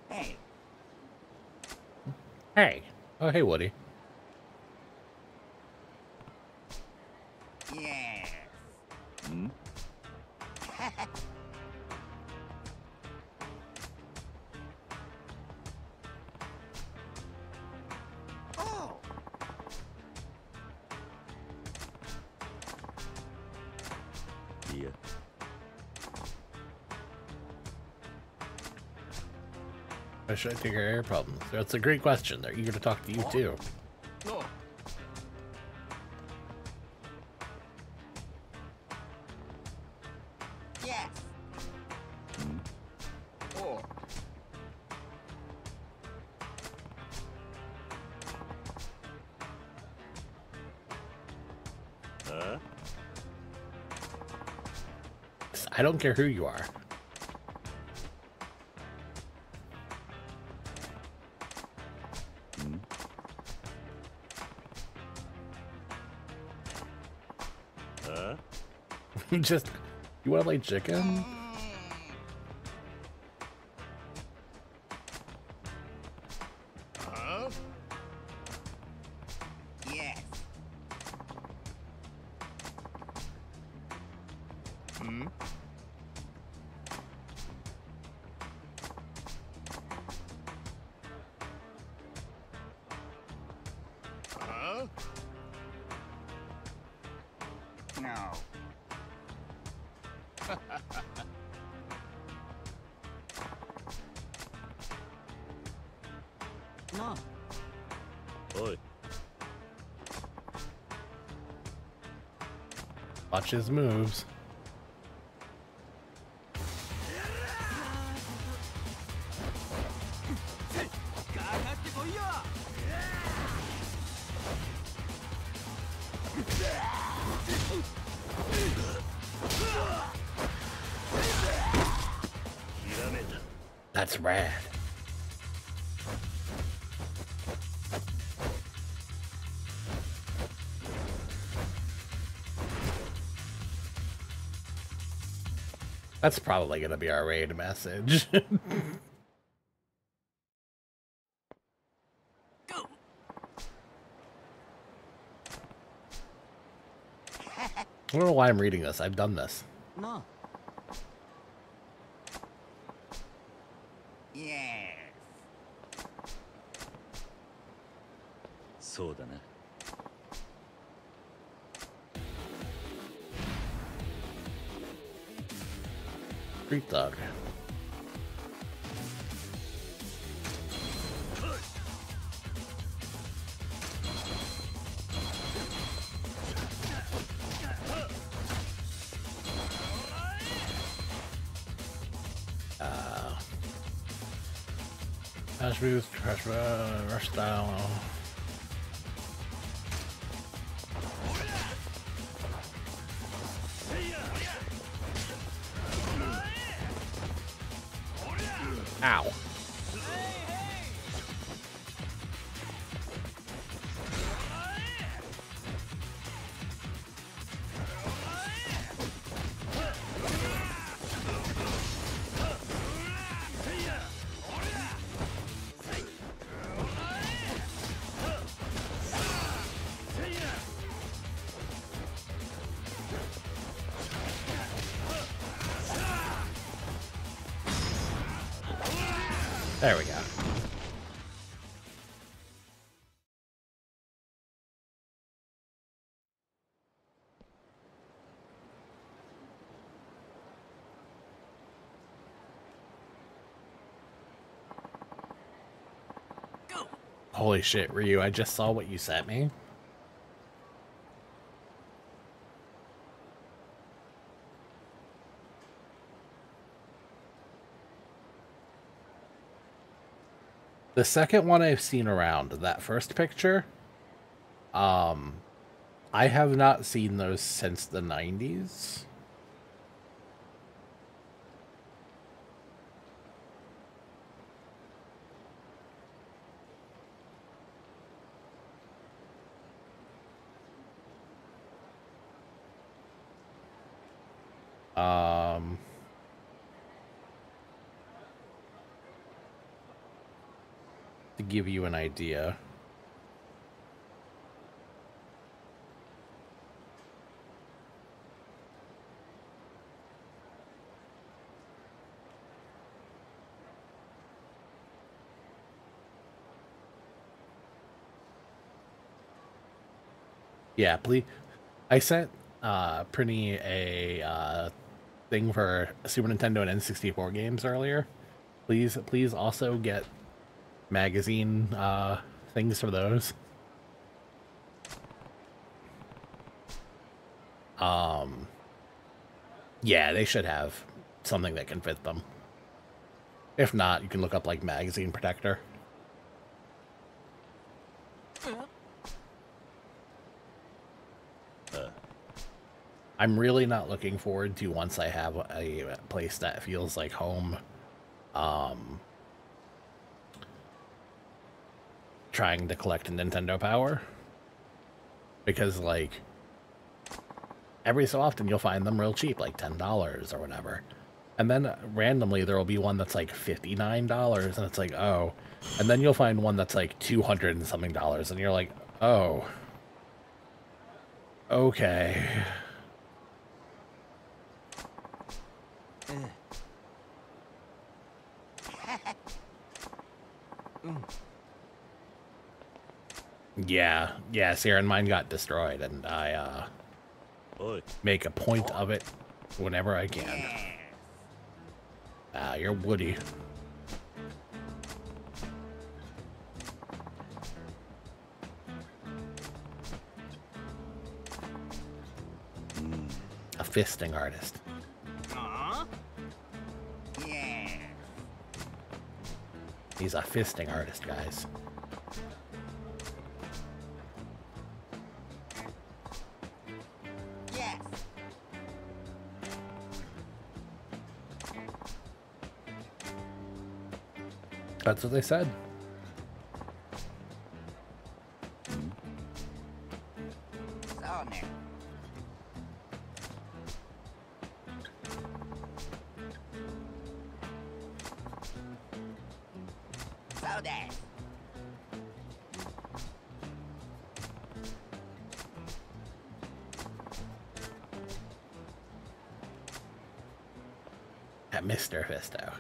Hey. Hey. Oh, hey, Woody. Yeah. Hmm? I should take care of air problems. That's a great question. They're eager to talk to you too. No. Yes. Mm. Oh. Huh? I don't care who you are. Just, you want to play chicken? Huh? Yes. Hmm? Huh? No. No. Oi. Watch his moves. That's rad. That's probably going to be our raid message. Go. I don't know why I'm reading this. I've done this. No. Yes. So da na. Street dog. Moves, crash, uh, rush down. Ow. There we go. Go. Holy shit, Ryu, I just saw what you sent me. The second one I've seen around, that first picture, um, I have not seen those since the nineties. Um... To give you an idea. Yeah, please. I sent uh, Prinny a uh, thing for Super Nintendo and N sixty-four games earlier. Please, please also get magazine uh, things for those. Um, yeah, they should have something that can fit them. If not, you can look up like magazine protector. Uh, I'm really not looking forward to once I have a place that feels like home. Um, trying to collect a Nintendo Power, because like every so often you'll find them real cheap, like ten dollars or whatever, and then randomly there will be one that's like fifty-nine dollars and it's like, oh, and then you'll find one that's like two hundred and something dollars and you're like, oh, okay. mm. Yeah, yeah, Sierra and mine got destroyed, and I uh, Boy. make a point of it whenever I can. Ah, you're Woody. Mm. A fisting artist. Aww. Yeah. He's a fisting artist, guys. That's what they said. That Mister Fisto.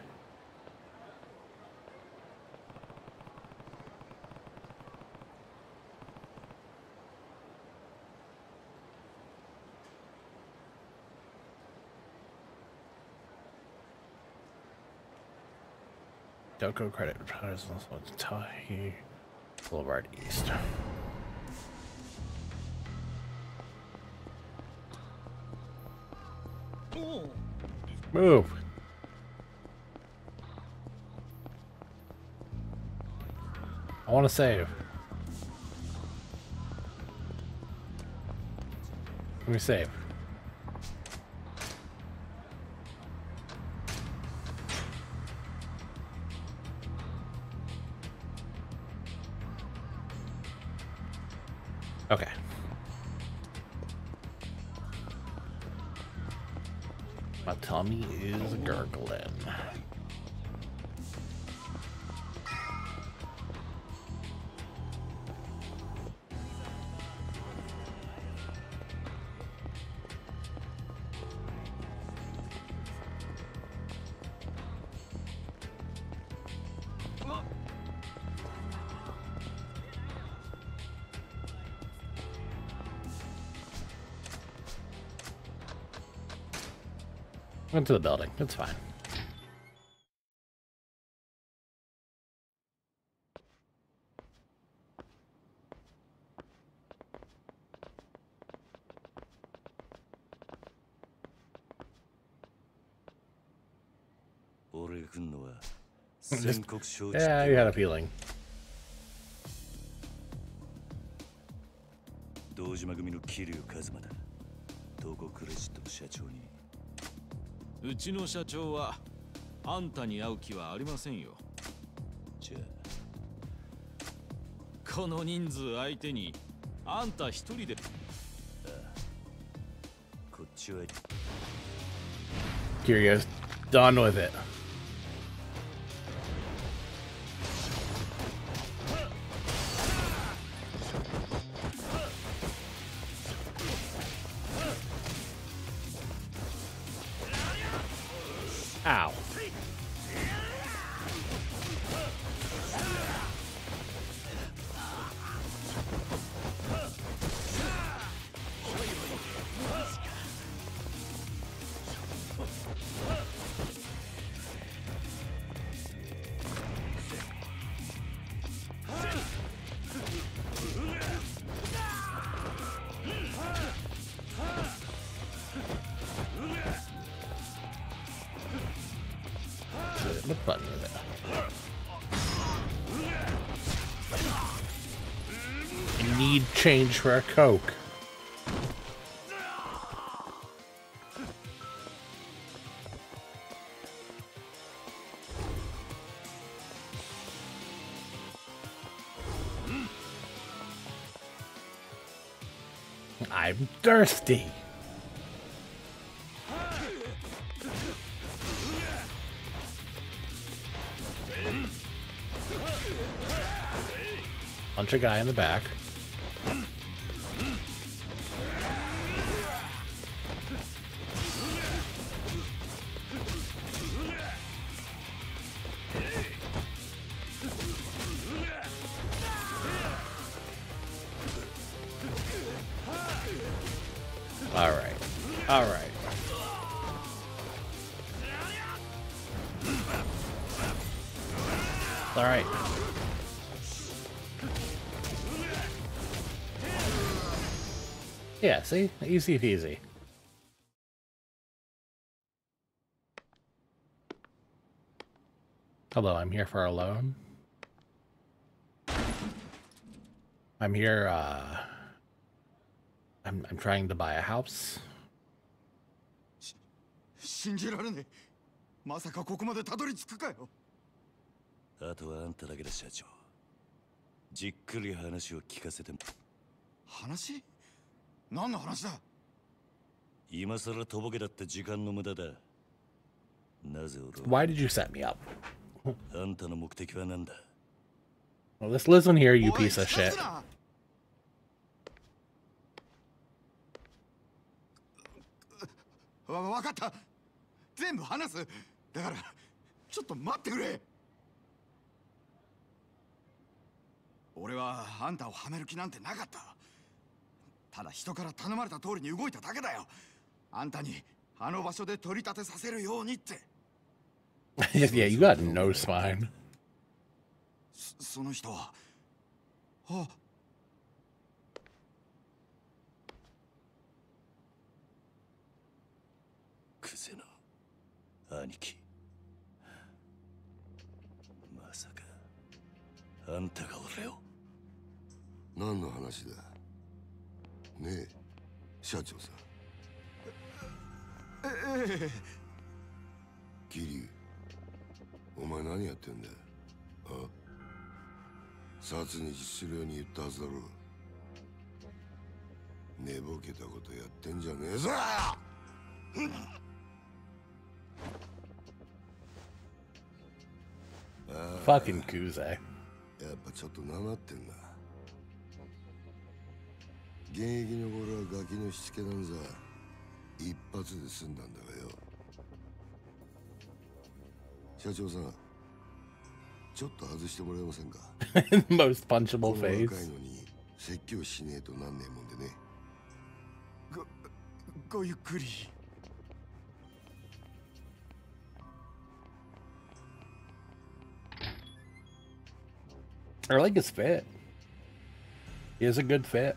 Doko Credit Representatives on Tahi Boulevard East. Move! I want to save. Let me save. My tummy is gurgling. Into the building. It's fine. Just, yeah, you had a feeling. Dojima Gumi no Kiryu Kazuma da. Togo Credit Shachou ni. うちの社長はあんたに会う気はありませんよ。じゃあこの人数相手にあんた一人で。こっちは。Here he goes. Done with it. Change for a Coke. I'm thirsty. Punch a guy in the back. See? Easy peasy. Hello, I'm here for a loan. I'm here, uh... I'm, I'm trying to buy a house.何の話だ。今更とぼけだって時間の無駄だ。なぜ俺は Why did you set me up? あんたの目的は何だ? Well, let's listen here, you piece of shit. わかった。全部話す。だからちょっと待ってくれ。俺はあんたをはめる気なんてなかった。 ただ人から頼まれた通りに動いただけだよ。あんたにあの場所で取り立てさせるようにって。Yeah, you got no spine. その人はあクゼの兄貴。まさかあんたが俺を。何の話だ。 ねえ、社長さん。ええ。桐生、お前何やってんだよ。あ、殺に実するように言ったはずだろう。寝ぼけたことやってんじゃねえぞ。Fucking Kuze. The most punchable face. Go, you goody. I like his fit. He has a good fit.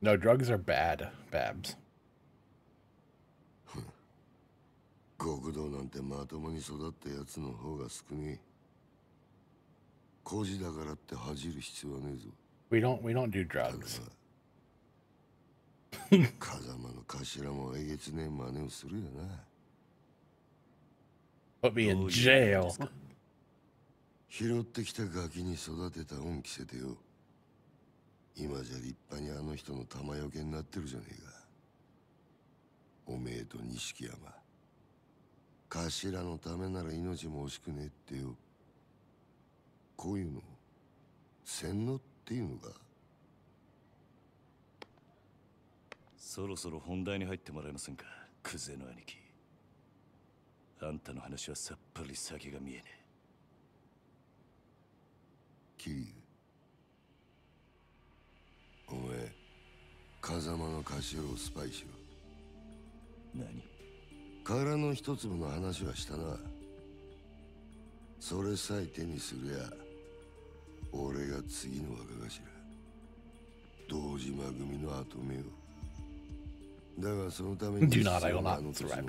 No, drugs are bad, Babs. We don't we don't do drugs. Put me in jail. Do not, I will not survive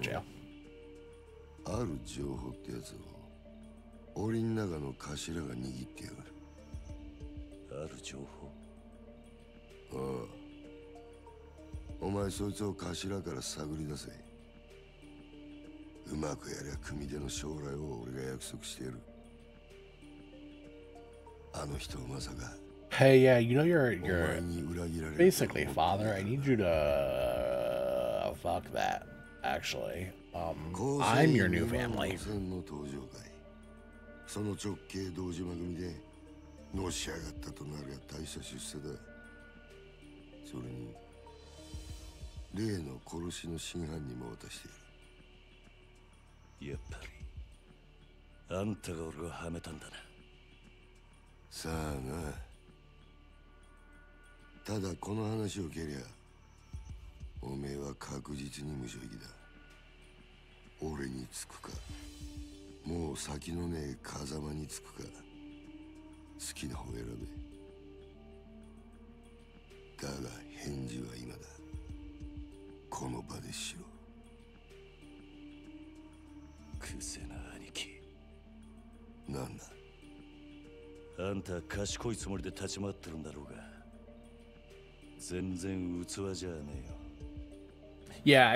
jail. Hey, yeah, you know you're you're basically father. I need you to uh, fuck that. Actually, um, I'm your new family. Yeah, I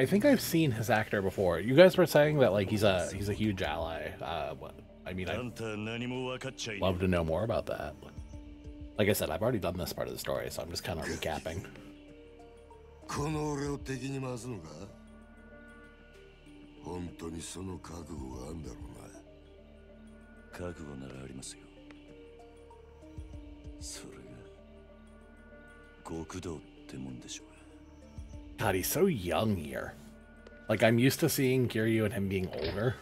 think I've seen his actor before. You guys were saying that like he's a he's a huge ally. Uh, I mean, I'd love to know more about that. Like I said, I've already done this part of the story, so I'm just kind of recapping. God, he's so young here. Like, I'm used to seeing Kiryu and him being older.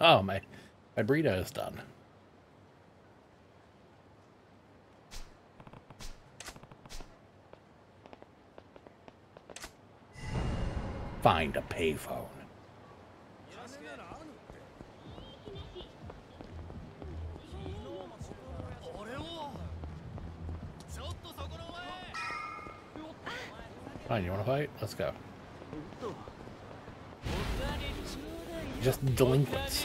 Oh, my, my burrito is done. Find a payphone. Fine, you want to fight? Let's go. Just delinquents.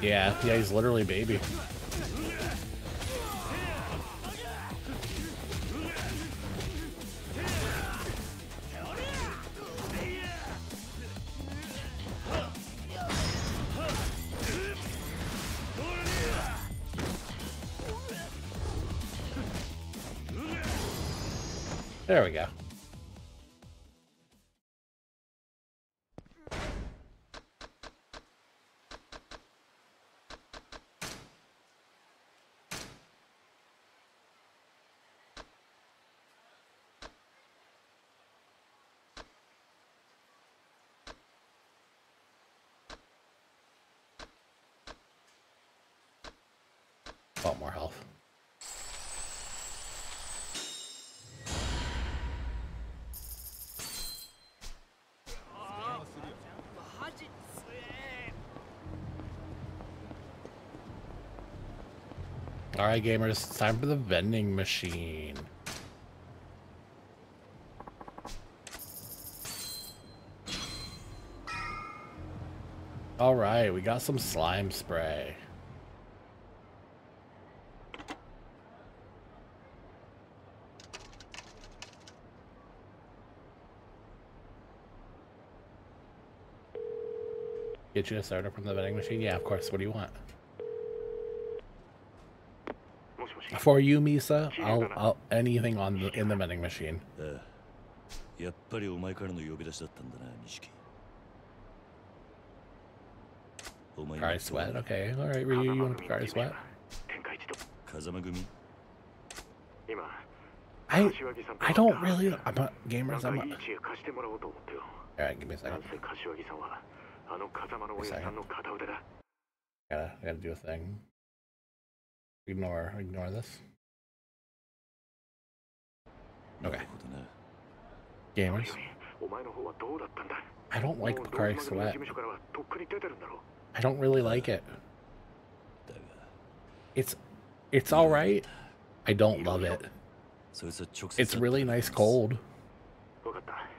Yeah, yeah, he's literally a baby. There we go. Oh, more health. Alright, gamers, it's time for the vending machine. Alright, we got some slime spray. Get you a soda from the vending machine? Yeah, of course. What do you want? For you, Misa, I'll, I'll anything on the in the vending machine. Kari Sweat, okay. Alright, Ryu, you want to pick Kari Sweat? I, I don't really... I'm not gamers, I'm not... Alright, give me a second. Give me a second. I gotta, I gotta do a thing. Ignore, ignore this. Okay. Gamers. I don't like Bakari Sweat. I don't really like it. It's, it's all right. I don't love it. It's really nice cold.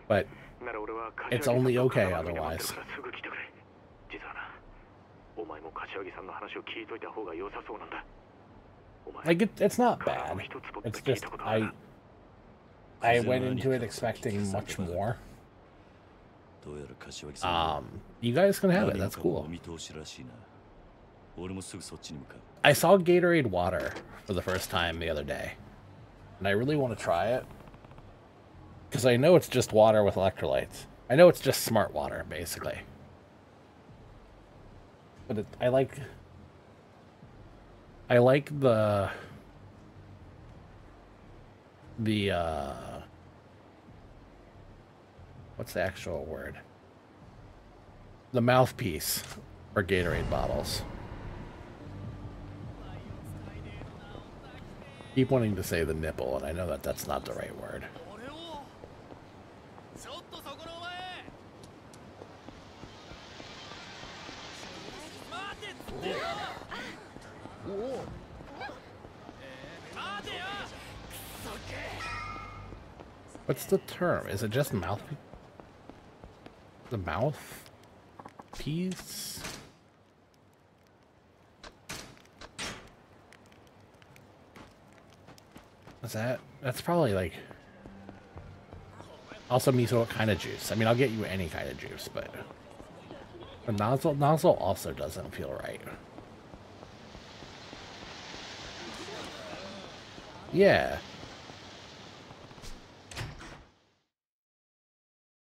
But it's only okay otherwise. Like, it, it's not bad. It's just, I... I went into it expecting much more. Um, you guys can have it, that's cool. I saw Gatorade water for the first time the other day. And I really want to try it. Because I know it's just water with electrolytes. I know it's just smart water, basically. But it, I like... I like the the uh what's the actual word? The mouthpiece for Gatorade bottles. Keep wanting to say the nipple, and I know that that's not the right word. What's the term? Is it just mouth? The mouth piece? What's that? That's probably like. Also, Miso, what kind of juice? I mean, I'll get you any kind of juice, but the nozzle nozzle also doesn't feel right. Yeah.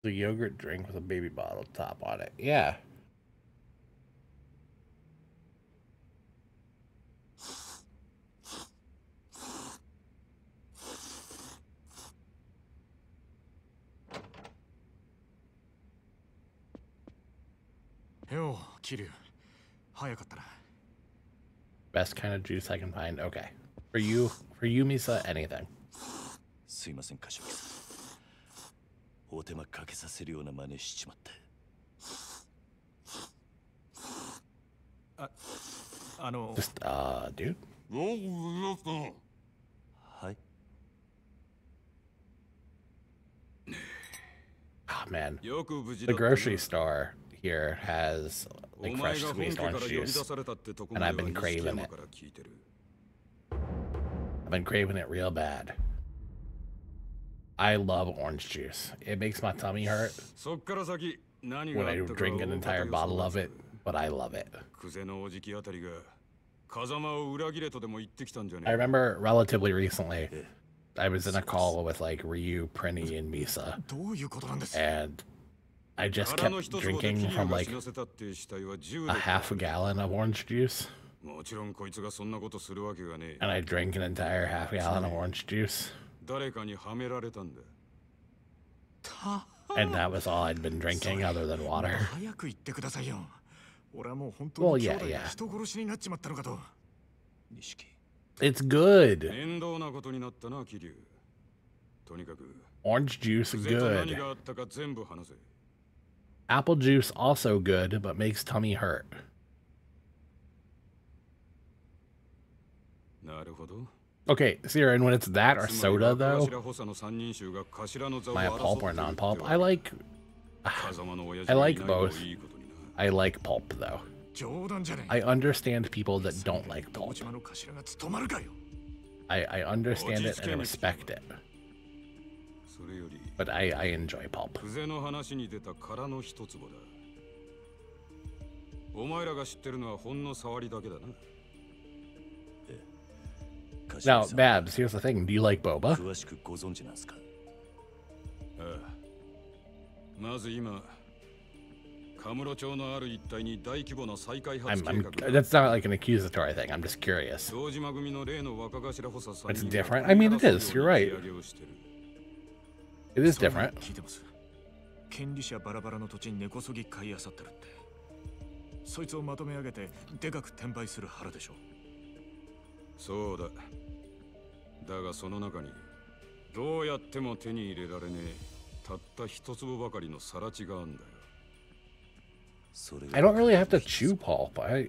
The yogurt drink with a baby bottle top on it. Yeah. Oh, Kiryu. Best kind of juice I can find. Okay. For you, for you, Misa, anything. Just, uh, dude. Oh, man. The grocery store here has like fresh squeezed orange juice, and I've been craving it. I've been craving it real bad. I love orange juice. It makes my tummy hurt when I drink an entire bottle of it, but I love it. I remember relatively recently, I was in a call with like Ryu, Prinny, and Misa, and I just kept drinking from like a half a gallon of orange juice. And I drank an entire half gallon of orange juice. And that was all I'd been drinking other than water. Well, yeah, yeah. It's good. Orange juice is good. Apple juice also good, but makes tummy hurt. Okay, Sierra, and when it's that or soda, though, my pulp or non-pulp, I like, I like both. I like pulp, though. I understand people that don't like pulp. I, I understand it and respect it. But I, I enjoy pulp. Now, Babs, here's the thing. Do you like boba? I'm, I'm, that's not like an accusatory thing. I'm just curious. It's different. I mean, it is. You're right. It is different. I don't really have to chew pulp. I,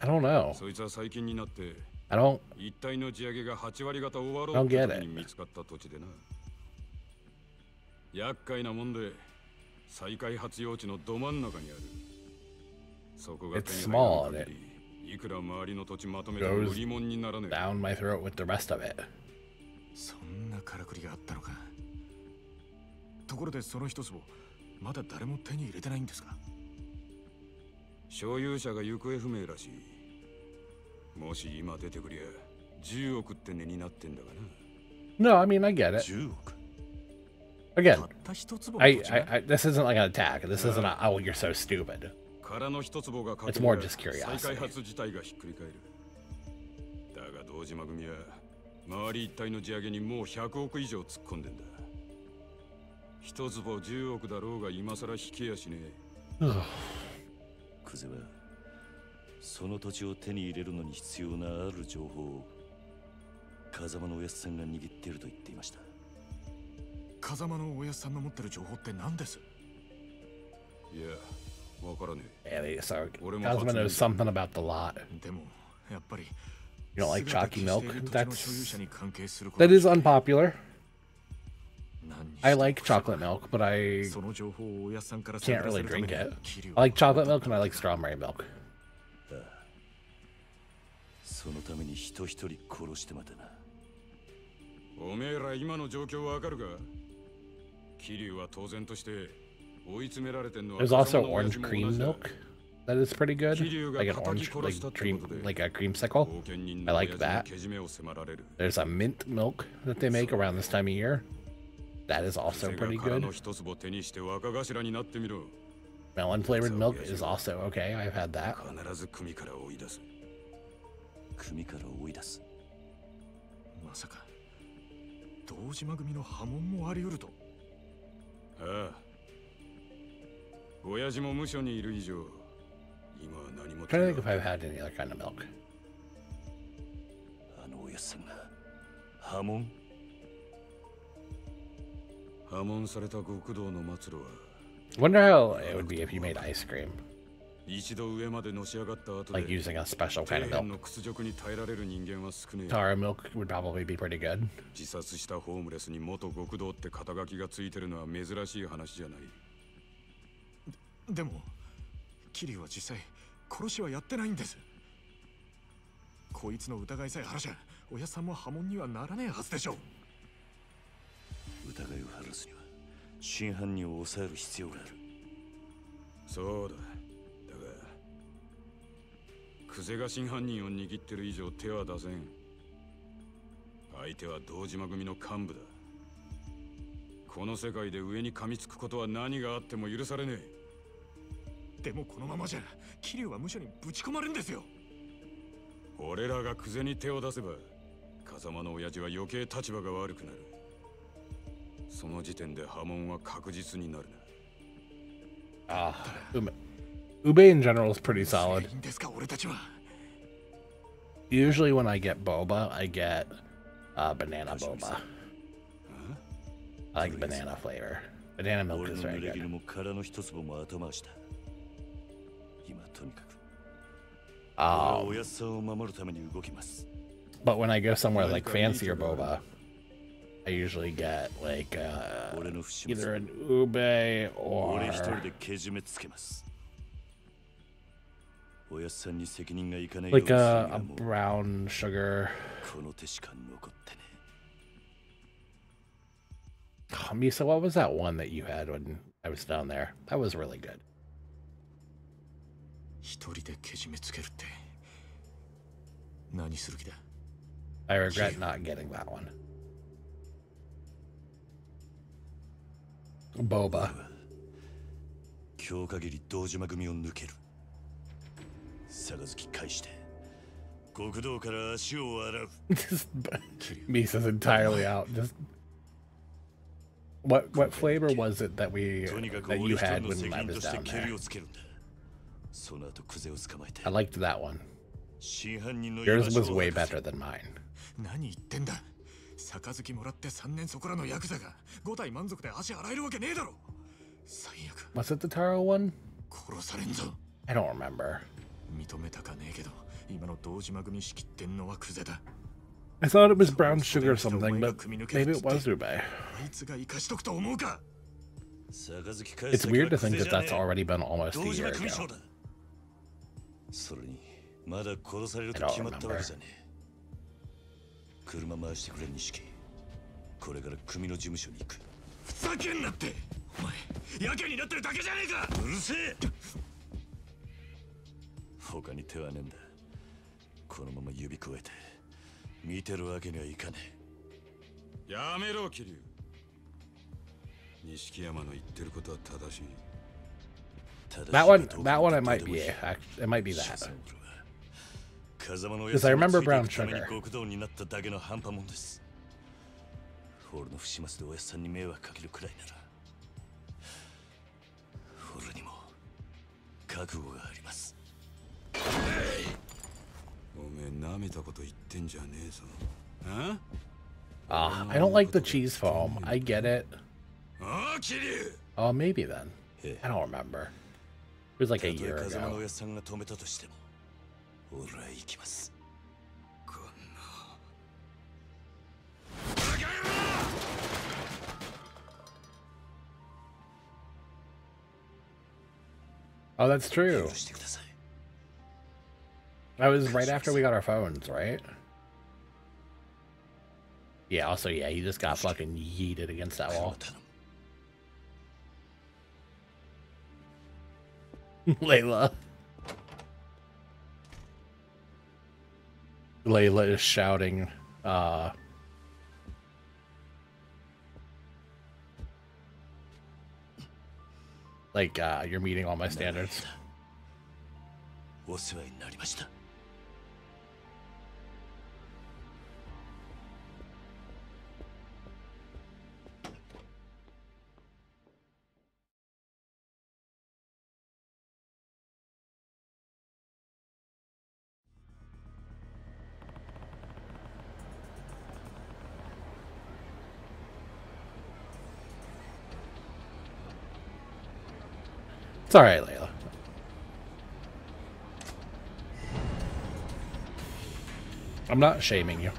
I don't know. I don't, I don't get it. It's small and it goes down my throat with the rest of it. No, I mean, I get it. Again, I, I, I, this isn't like an attack. This isn't a, oh, you're so stupid. It's more just curiosity. Yeah, so Kazuma knows something about the lot. You don't like chalky milk? That's, that is unpopular. I like chocolate milk, but I can't really drink it. I like chocolate milk and I like strawberry milk. There's also orange cream milk that is pretty good, like an orange, like cream, like a creamsicle. I like that. There's a mint milk that they make around this time of year. That is also pretty good. Melon flavored milk is also okay. I've had that. I'm trying to think if I've had any other kind of milk. Wonder how it would be if you made ice cream. Like using a special kind of milk. Taro milk would probably be pretty good. Ah, ube. Ube in general is pretty solid. Usually when I get boba, I get uh, banana boba. I like banana flavor. Banana milk is very good. Um, but when I go somewhere like fancier boba, I usually get like uh, either an ube or like a, a brown sugar. Oh, Misa, what was that one that you had when I was down there? That was really good. I regret not getting that one. Boba. Misa's entirely out. Just what what flavor was it that we that you had when I was down there? I liked that one. Yours was way better than mine. Was it the Taro one? I don't remember. I thought it was brown sugar or something, but maybe it was ube. It's weird to think that that's already been almost a year ago. I don't remember. That one, that one, it might be. It might be that. Because I remember brown sugar. Ah, I don't like the cheese foam. I get it. Oh, maybe then. I don't remember. It was like a year ago. Oh, that's true. That was right after we got our phones, right? Yeah, also, yeah, he just got fucking yeeted against that wall. Layla. Layla is shouting, uh, like, uh, you're meeting all my standards. It's all right, Layla. I'm not shaming you.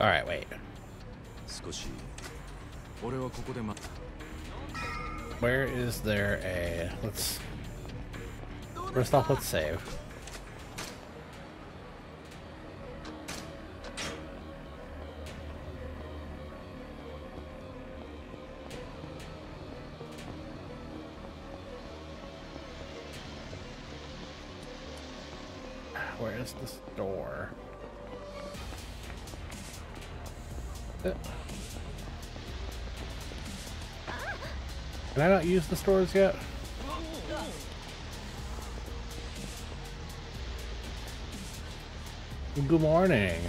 All right, wait. Where is there a... Let's... First off, let's save. Where is the store? Can I not use the stores yet? Good morning.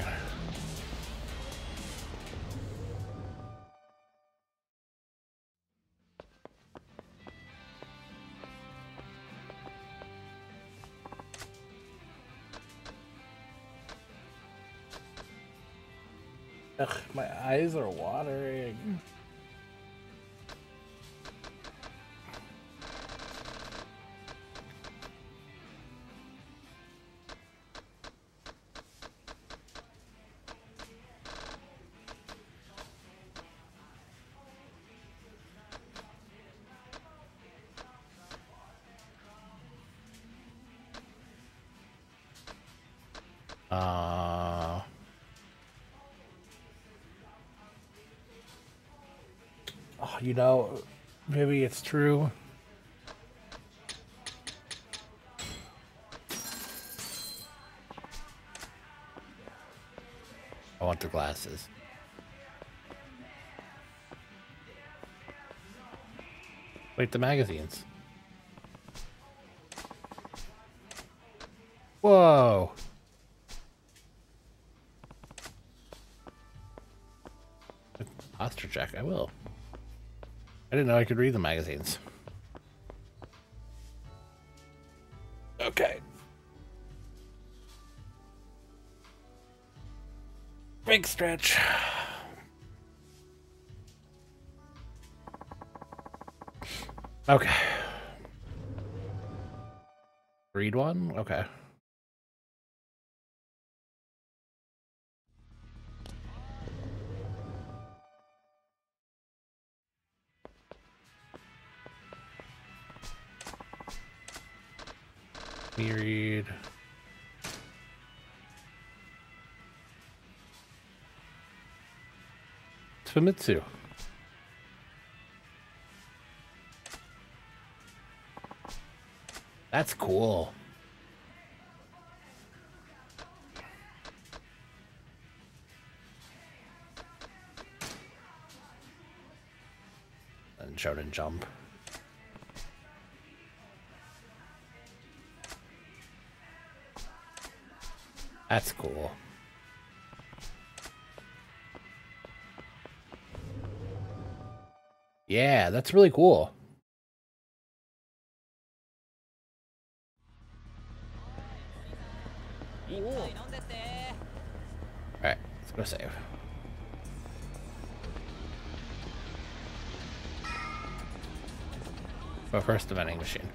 Ugh, my eyes are watering. You know, maybe it's true. I want the glasses. Wait, the magazines. Whoa. Ostrich Jack, I will. I didn't know I could read the magazines. Okay. Big stretch. Okay. Read one? Okay. Read. Famitsu. That's cool. And Shonen Jump. That's cool. Yeah, that's really cool. Cool. All right, let's go save. But first, the vending machine.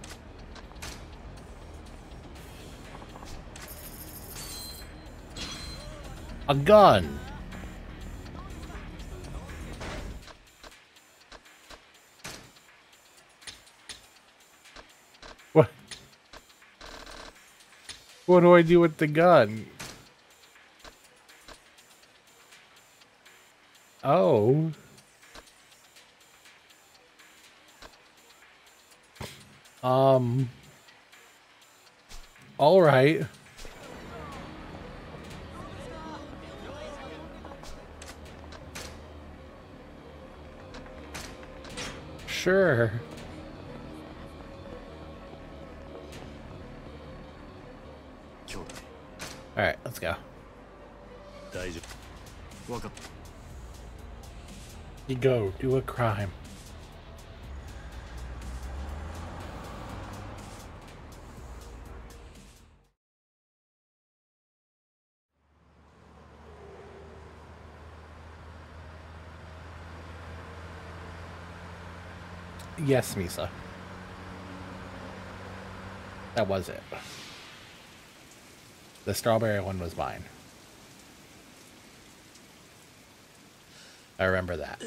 A gun. What? What do I do with the gun? Oh. Um. All right. Sure. All right, let's go. Welcome. You go do a crime. Yes, Misa. That was it. The strawberry one was mine. I remember that.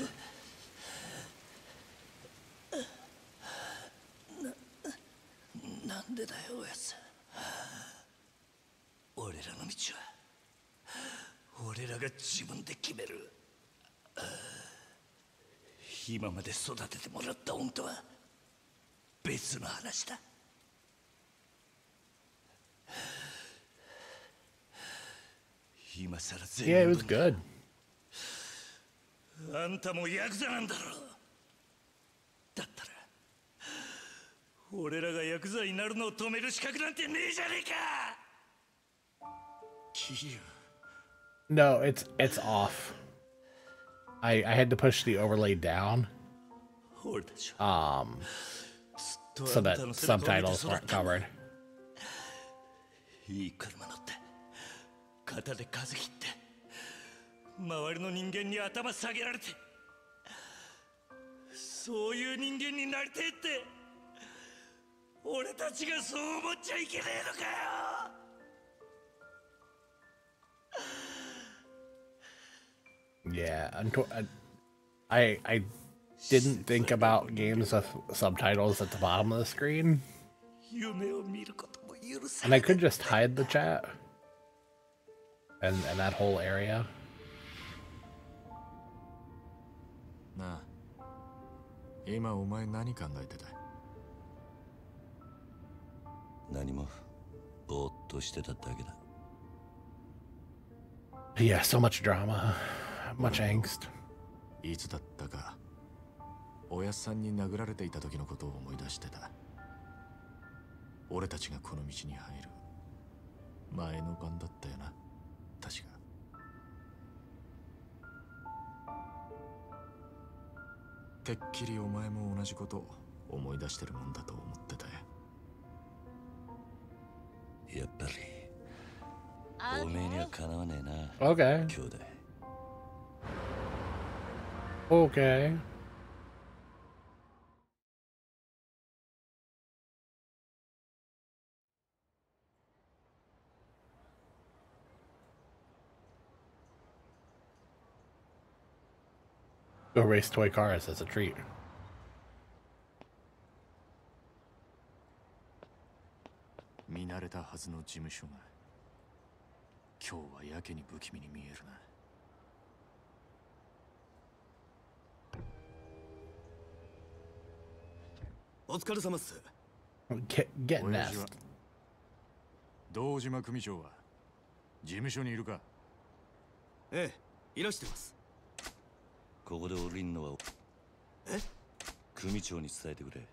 Yeah, it was good. No, it's it's off. I I had to push the overlay down. Um so that subtitles weren't covered. Yeah, I I didn't think about games with subtitles at the bottom of the screen. And I could just hide the chat. And and that whole area. Nah. Ima, omae nani kandaete ta? Nani mo. Bootto shite ta dake da. Yeah, so much drama, much angst. Itsu datta ka. Oya-san ni nagurarete ita toki no koto o omoidashite ta. Ore tachi ga kono michi ni hairu. Mae no kan datta yo na. 確か。てっきりお前も同じこと思い出してるもんだと思ってたよ。やっぱりおめえにはかなわねえな。Okay. 兄弟。Okay. Go race toy cars as a treat. Get, get nasty. Dojima Kumicho wa jimusho ni iru ka? Eh, irashite masu. ここで降りんのはえ組長に伝えてくれ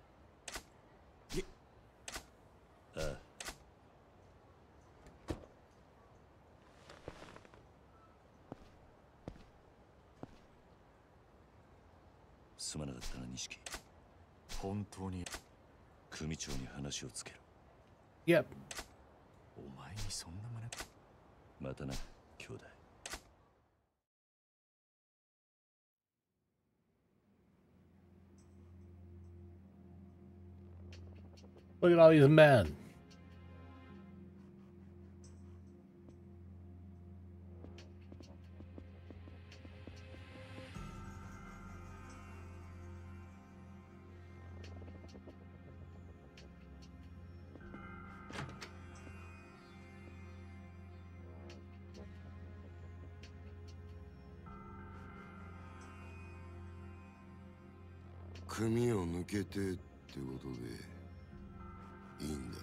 えああすまなかったな錦本当に組長に話をつけろいやお前にそんな真似またな兄弟 Look at all these men. Kumi o nukete tte koto de. いいんだな、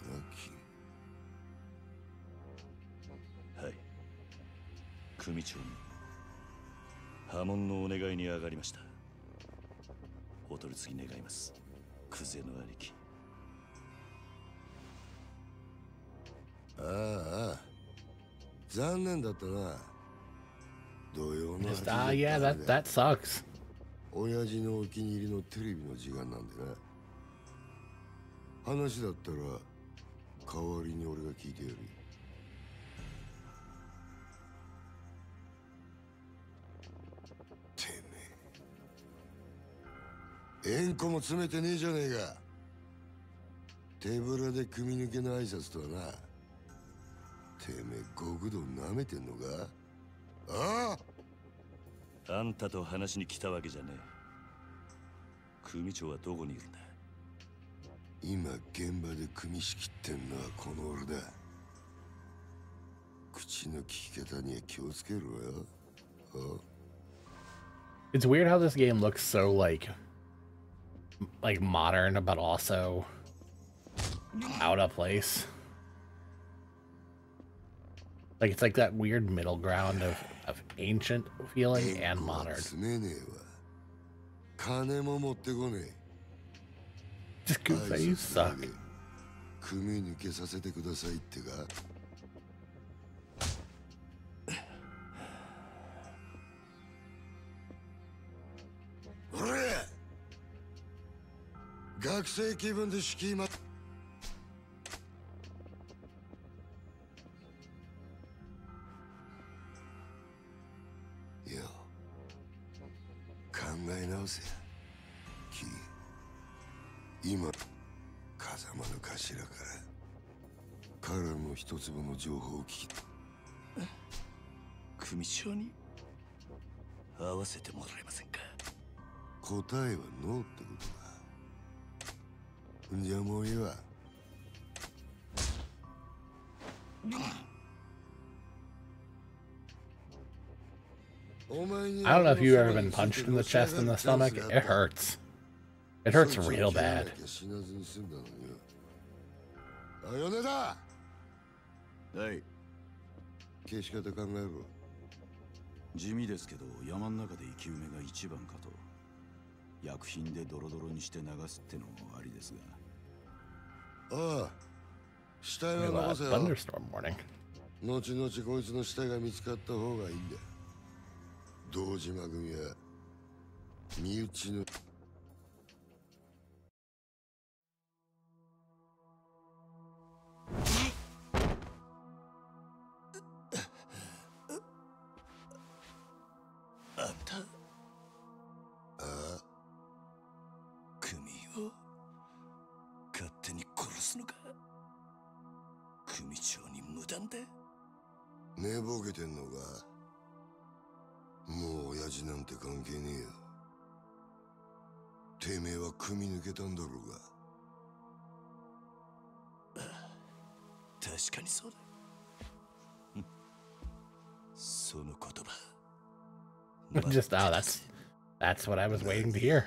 君。はい。組長に波紋のお願いに上がりました。お取り次ぎ願います。クゼの兄貴。ああ、残念だったな。同様の。ああ、いや、that that sucks。親父のお気に入りのテレビの時間なんでな。 話だったら代わりに俺が聞いてやる。てめえ。円弧も詰めてねえじゃねえか。手ぶらで組み抜けの挨拶とはな。てめえ極道舐めてんのか。ああ。あんたと話しに来たわけじゃねえ。組長はどこにいるんだ。今現場で組み仕切ってんのはこの俺だ。口の利き方には気をつけろよ。ああ。It's weird how this game looks so like like modern but also out of place. Like it's like that weird middle ground of, of ancient feeling and modern. Just Kuze, you suck. Yeah. じゃあもういいわ。I don't know if you've ever been punched in the chest and the stomach. It hurts. It hurts real bad. Ah, a thunderstorm warning. Just oh, that's that's what I was waiting to hear.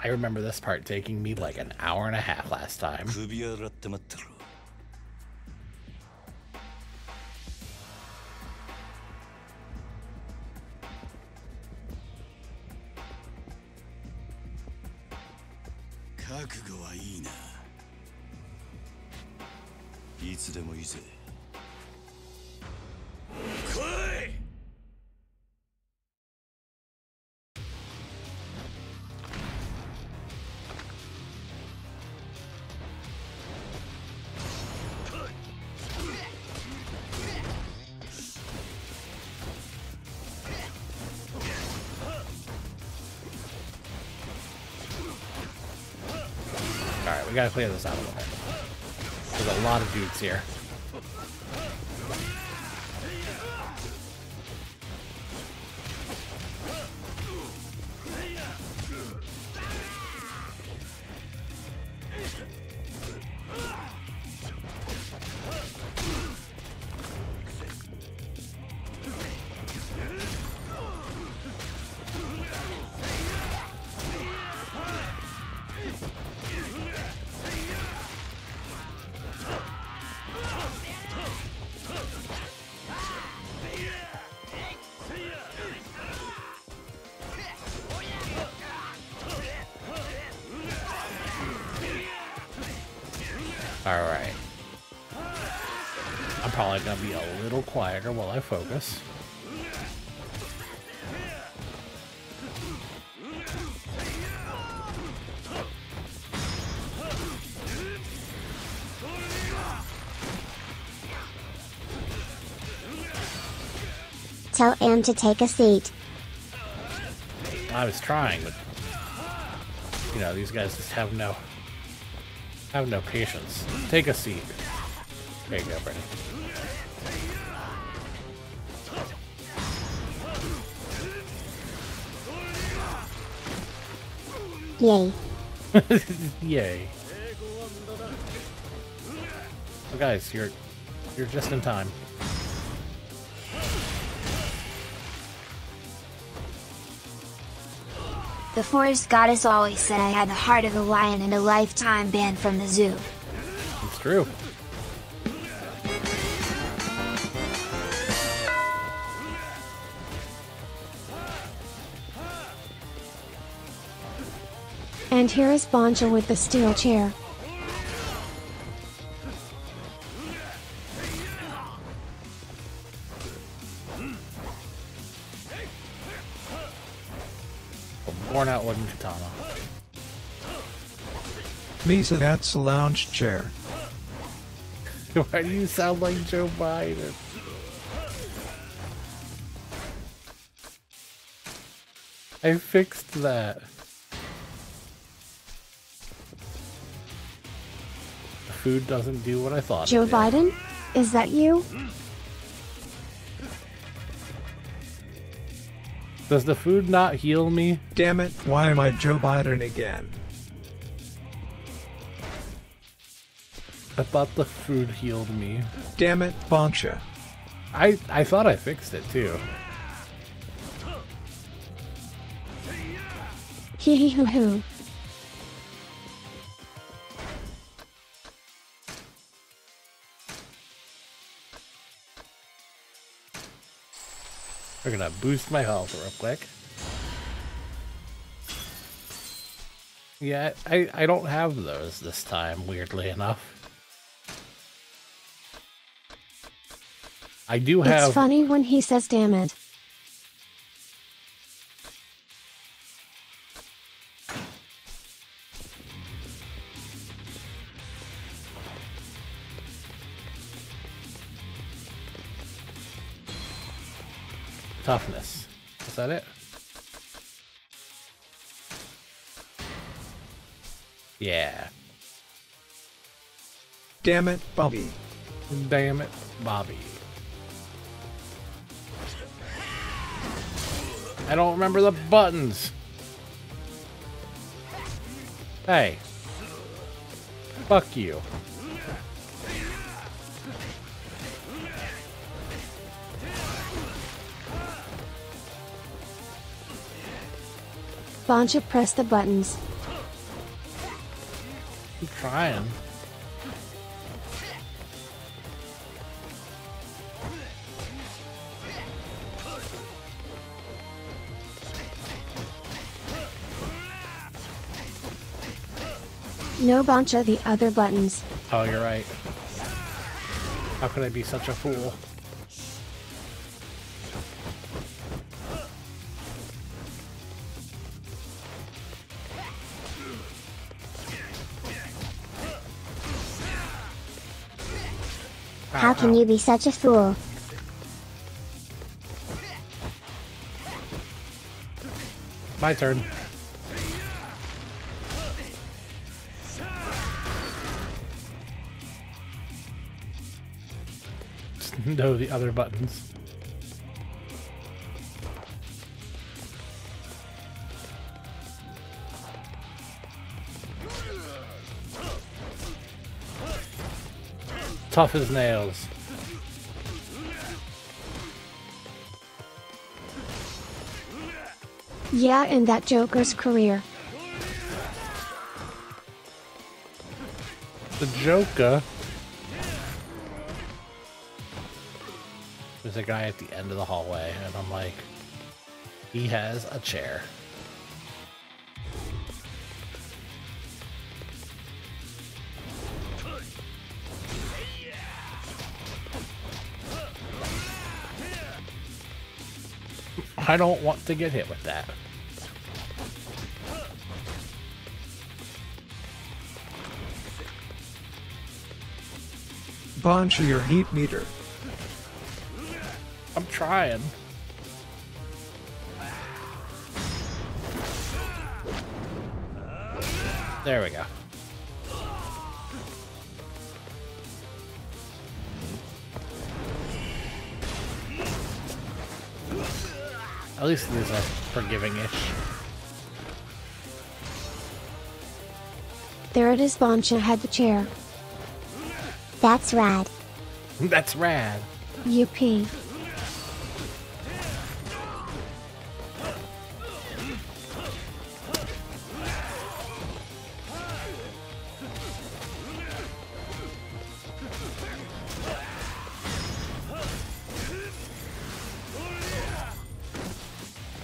I remember this part taking me like an hour and a half last time. We gotta clear this out a little bit. There's a lot of dudes here. Quieter while I focus. Tell Anne to take a seat. I was trying, but you know, these guys just have no have no patience. Take a seat. There you go, Brittany. Yay. Yay. So guys, you're you're just in time. The forest goddess always said I had the heart of a lion and a lifetime ban from the zoo. It's true. And here is Bancha with the steel chair. A worn out wooden katana. Misa, that's a lounge chair. Why do you sound like Joe Biden? I fixed that. Food doesn't do what I thought. Joe Biden? Is that you? Does the food not heal me? Damn it, why am I Joe Biden again? I thought the food healed me. Damn it, Bancha. I, I thought I fixed it too. Hee hee hoo hoo. We're gonna boost my health real quick. Yeah, I, I don't have those this time, weirdly enough. I do have... It's funny when he says, damn it. Toughness. Is that it? Yeah. Damn it, Bobby. Damn it, Bobby. I don't remember the buttons. Hey. Fuck you. Bancha, press the buttons. Keep trying. No, Bancha, the other buttons. Oh, you're right. How could I be such a fool? How can you be such a fool? My turn. know the other buttons. Tough as nails. Yeah, and that Joker's career. The Joker? There's a guy at the end of the hallway, and I'm like, he has a chair. I don't want to get hit with that. Bancha your heat meter. I'm trying. There we go. At least these are forgiving-ish. There it is. Bancha had the chair. That's rad. That's rad. Yuppie.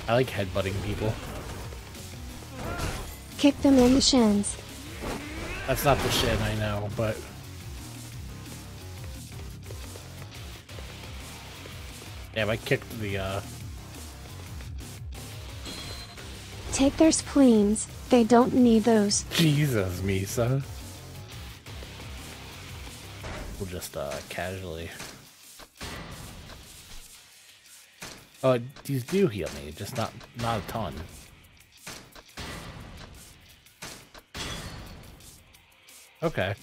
I like headbutting people. Kick them in the shins. That's not the shin, I know, but... Damn, I kicked the, uh... Take their spleens. They don't need those. Jesus, Misa. We'll just, uh, casually... Oh, these do heal me, just not not a ton. Okay.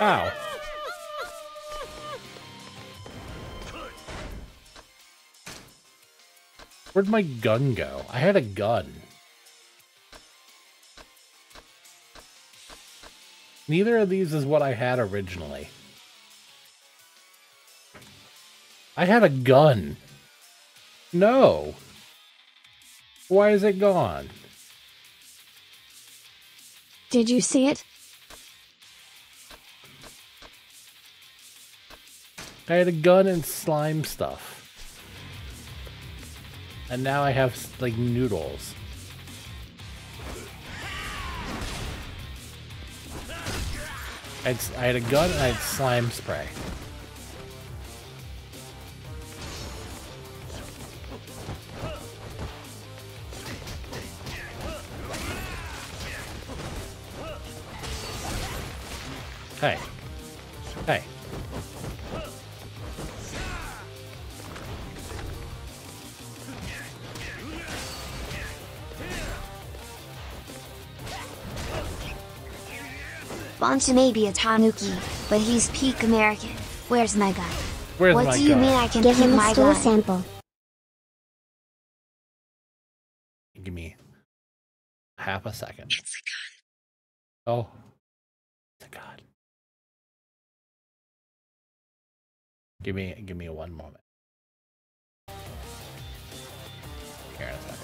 Ow. Where'd my gun go? I had a gun. Neither of these is what I had originally. I had a gun. No. Why is it gone? Did you see it? I had a gun and slime stuff. And now I have, like, noodles. I had a gun and I had slime spray. Hey. Hey. Bancha may be a Tanuki, but he's peak American. Where's my gun? Where's what my do you gun? mean I can give him my gun? Sample. Give me half a second. It's a gun. Oh, it's a gun. Give me, give me one moment. Here in a second.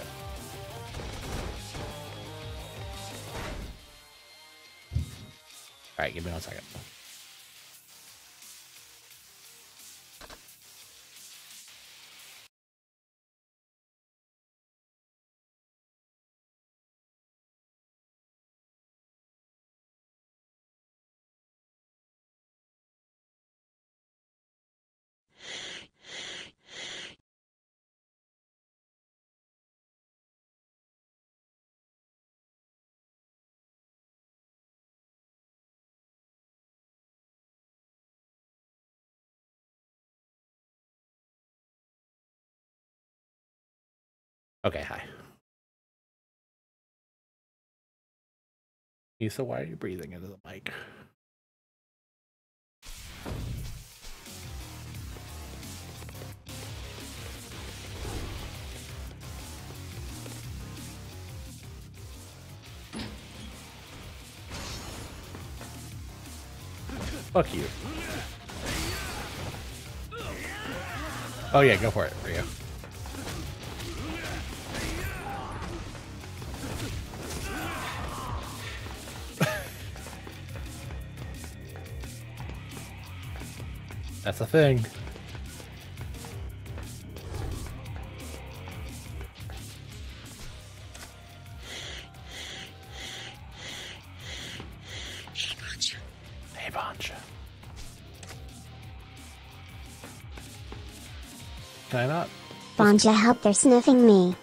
Alright, give me one second. Okay, hi. Issa, why are you breathing into the mic? Fuck you. Oh yeah, go for it, Ryo. That's a thing. Hey, Bancha. Can I not? Bancha, help! They're sniffing me.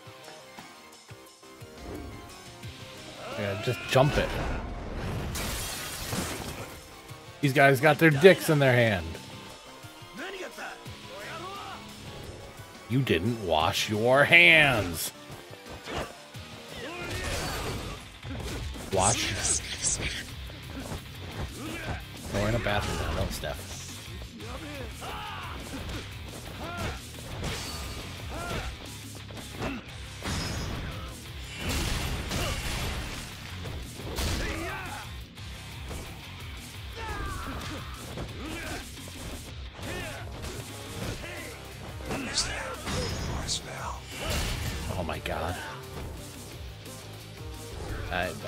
Yeah, just jump it. These guys got their dicks in their hand. You didn't wash your hands. Wash. Oh, we're in a bathroom now, don't step.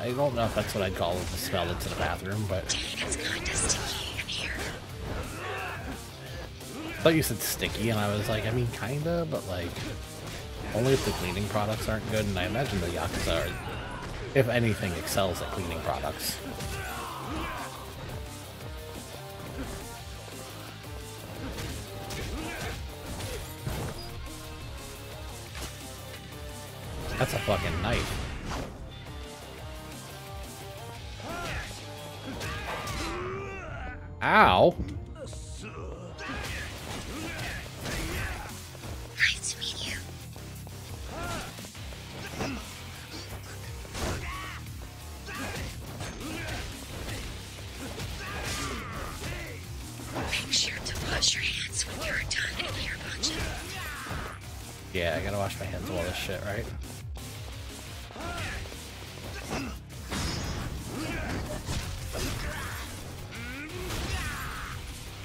I don't know if that's what I'd call it, the smell that's in the bathroom, but... Dang, it's kind of sticky in here. I thought you said sticky, and I was like, I mean, kinda, but like... Only if the cleaning products aren't good, and I imagine the Yakuza are, if anything, excels at cleaning products. That's a fucking knife. Ow! Nice to meet you. Make sure to wash your hands when you're done in here, Bancha. Yeah, I gotta wash my hands with all this shit, right?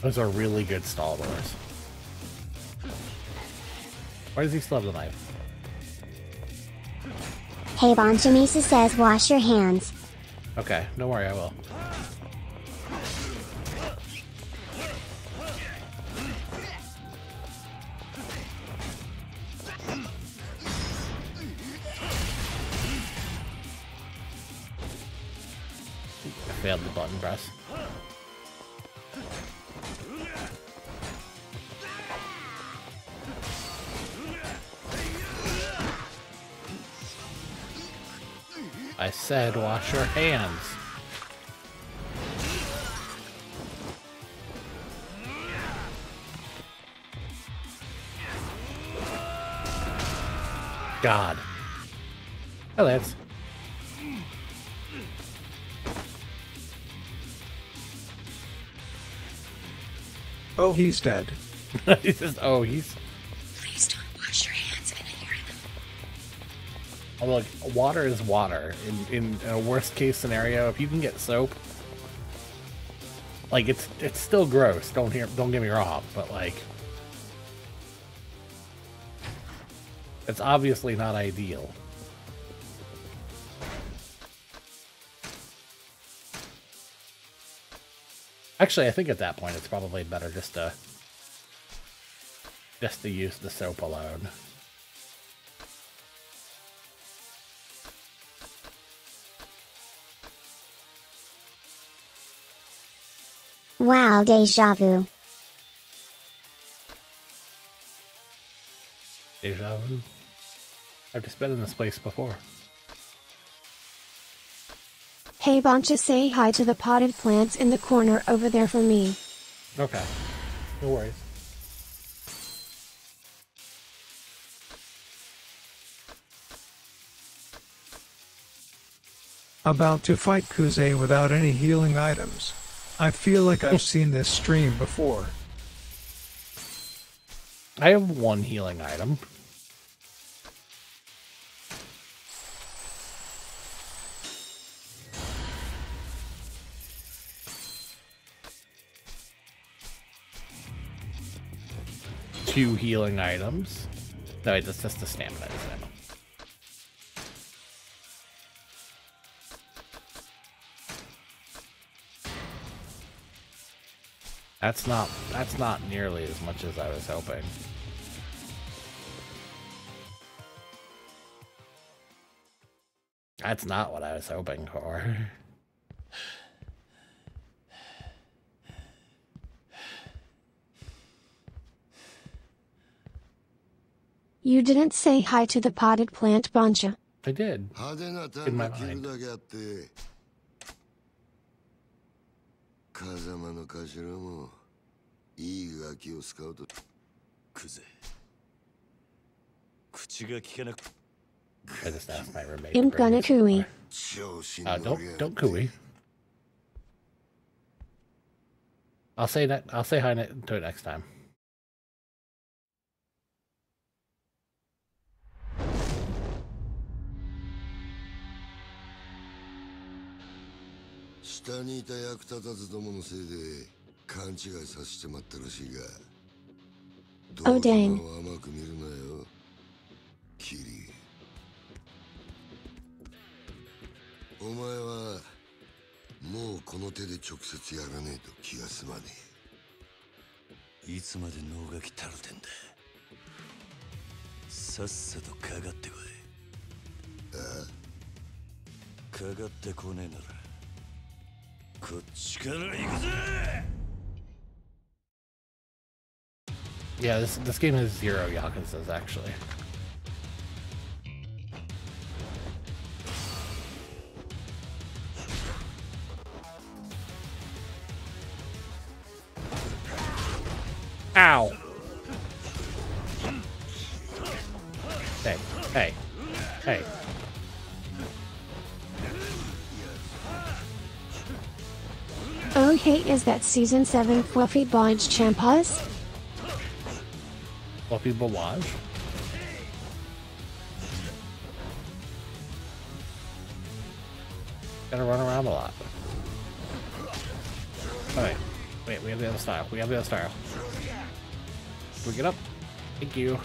Those are really good stall doors. Why does he still have the knife? Hey, Bancha, Misa says wash your hands. Okay, don't worry, I will. I failed the button press. I said wash your hands. God. Hi, Lance. Oh, he's dead. He says, oh, he's... Please don't wash your hands in here. Although, like, water is water. In, in a worst-case scenario, if you can get soap... Like, it's it's still gross, don't hear, don't get me wrong, but, like... It's obviously not ideal. Actually, I think at that point it's probably better just to just to use the soap alone. Wow, deja vu. Deja vu. I've just been in this place before. Hey, Bancha, say hi to the potted plants in the corner over there for me. Okay. No worries. About to fight Kuze without any healing items. I feel like I've seen this stream before. I have one healing item. Two healing items. No, wait, that's just the stamina. That's not, that's not nearly as much as I was hoping. That's not what I was hoping for. You didn't say hi to the potted plant, Bancha. I did. In my mind. I just asked my roommate. I'm gonna cooey. Uh, don't don't cooey. I'll say that. I'll say hi to it next time. Oh, dang. Yeah, this this game has zero Yakuzas actually. Ow! Hey, hey, hey. Okay, is that season seven Fluffy Bodge Champas? Fluffy Bodge? Gotta run around a lot. Alright, wait, we have the other style. We have the other style. Can we get up? Thank you.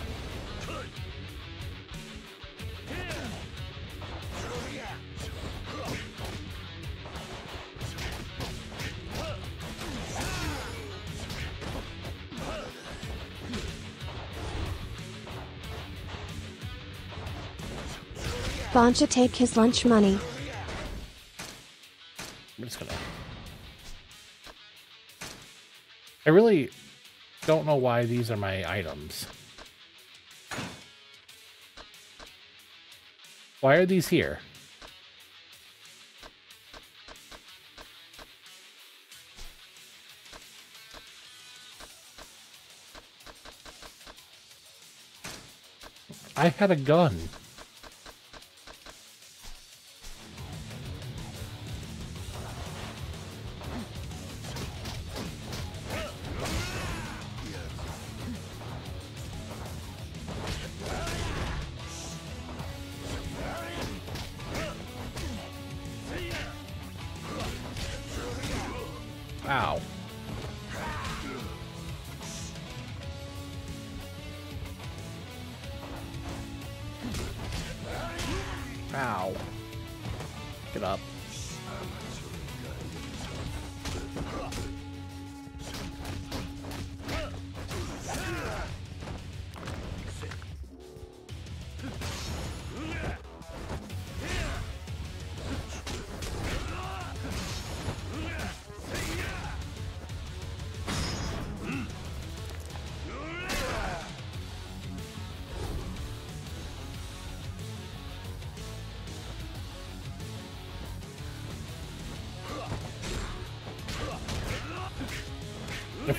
Bancha take his lunch money. I'm just gonna. I really don't know why these are my items. Why are these here? I had a gun.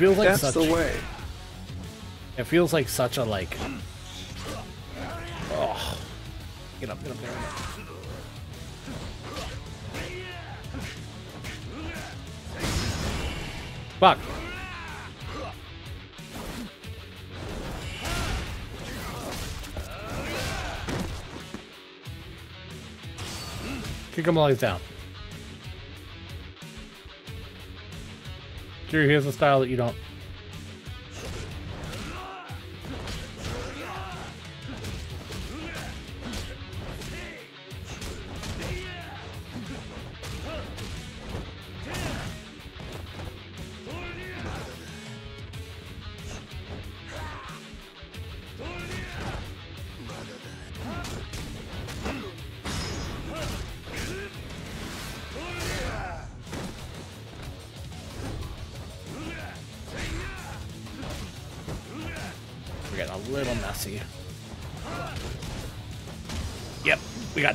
Feels like that's such, the way. It feels like such a like. Oh, get up, get up, get up. Fuck. Kick him while he's down. Kiryu, here's a style that you don't.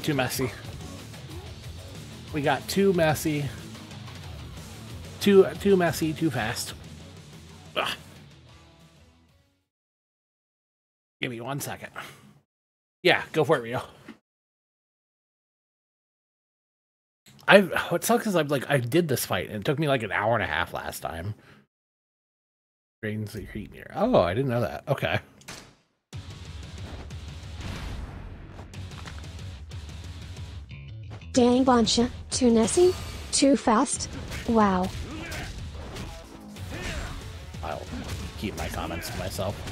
Too messy. We got too messy. Too too messy, too fast. Ugh. Give me one second. Yeah, go for it, Rio. I what sucks is I've like I did this fight and it took me like an hour and a half last time. Drains that you're eating here. Oh, I didn't know that. Okay. Dang, Bancha, too messy, too fast, wow. I'll keep my comments to myself.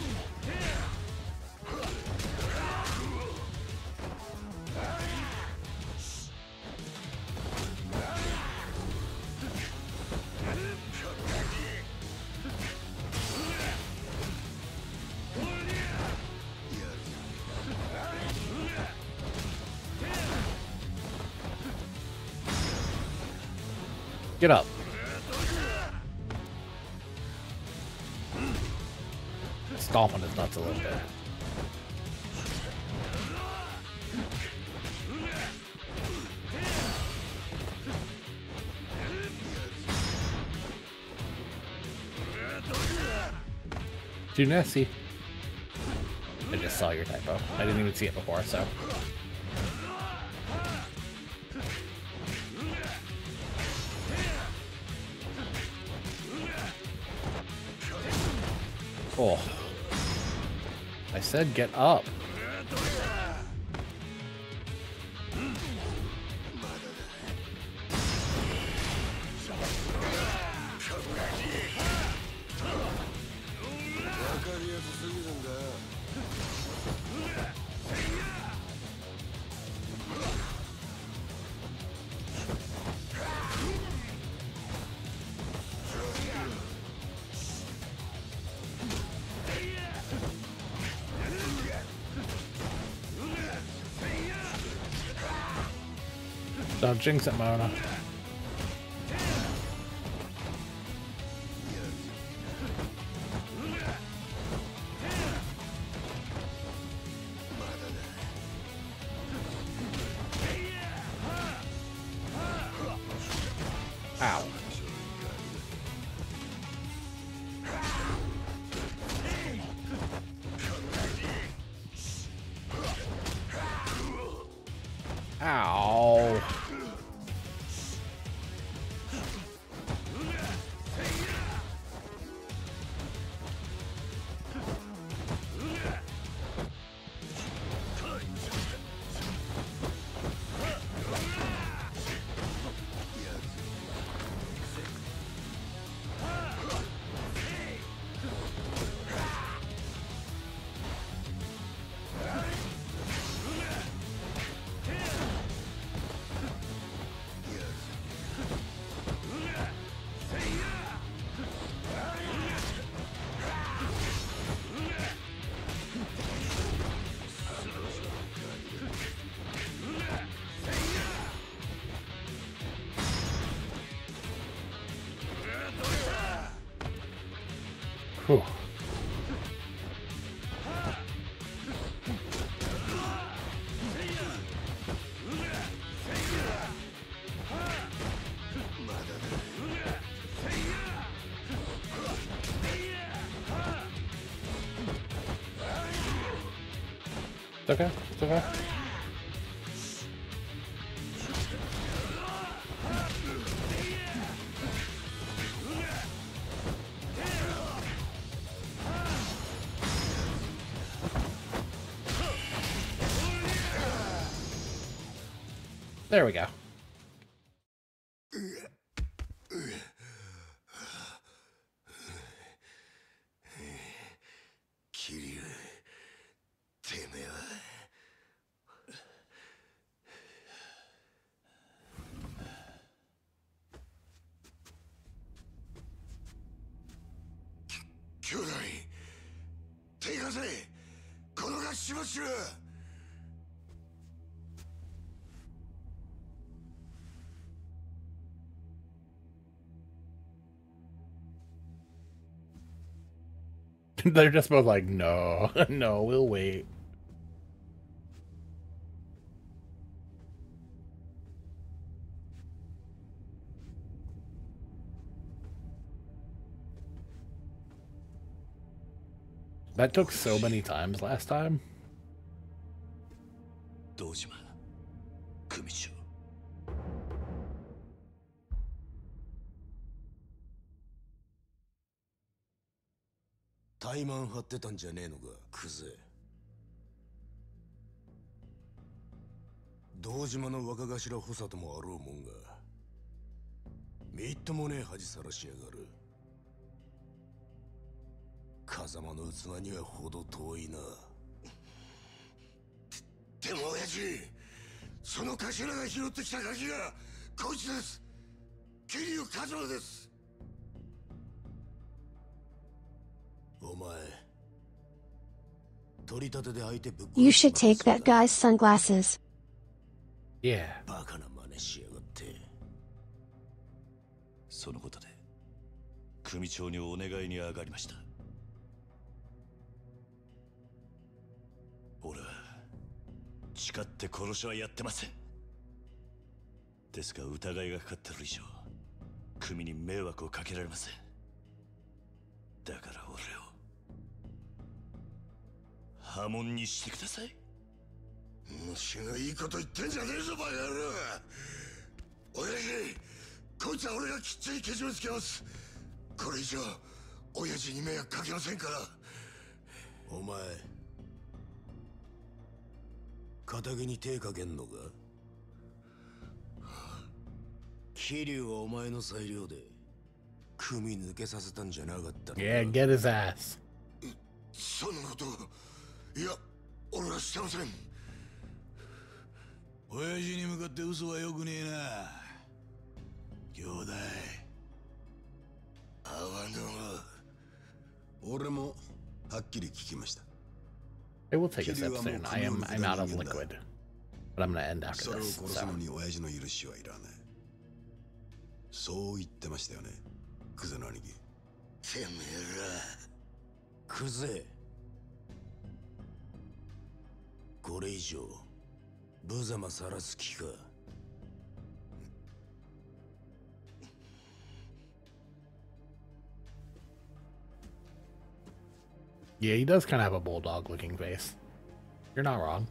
Get up. Stomp on his nuts a little bit. Too nasty. I just saw your typo. I didn't even see it before, so. Oh. I said get up. Don't jinx it, Mona. Ow. Ow. It's okay, it's okay. There we go. They're just both like, no, no, we'll wait. That took so many times last time. Dojima, Kumicho. Taiman hatte tanじゃねえのか、Kuze. 堂島の若頭補佐ともあろうもんが、みっともねえ恥さらしやがる。風間の器にはほど遠いな。でも親父、その頭が拾ってきた鍵がこいつです。桐生一馬です。 You should take that guy's sunglasses. Yeah. Yeah, get his ass. いや、俺はしてません。親父に向かって嘘はよくねえな。兄弟。あわの。俺もはっきり聞きました。I will take a step soon. I am I'm out of liquid, but I'm gonna end after this. それを殺すのに親父の許しはいらない。そう言ってましたよね。クゼの兄貴。てめえら。クゼ。 これ以上無様さらす気かYeah, he does kind of have a bulldog looking face. You're not wrong.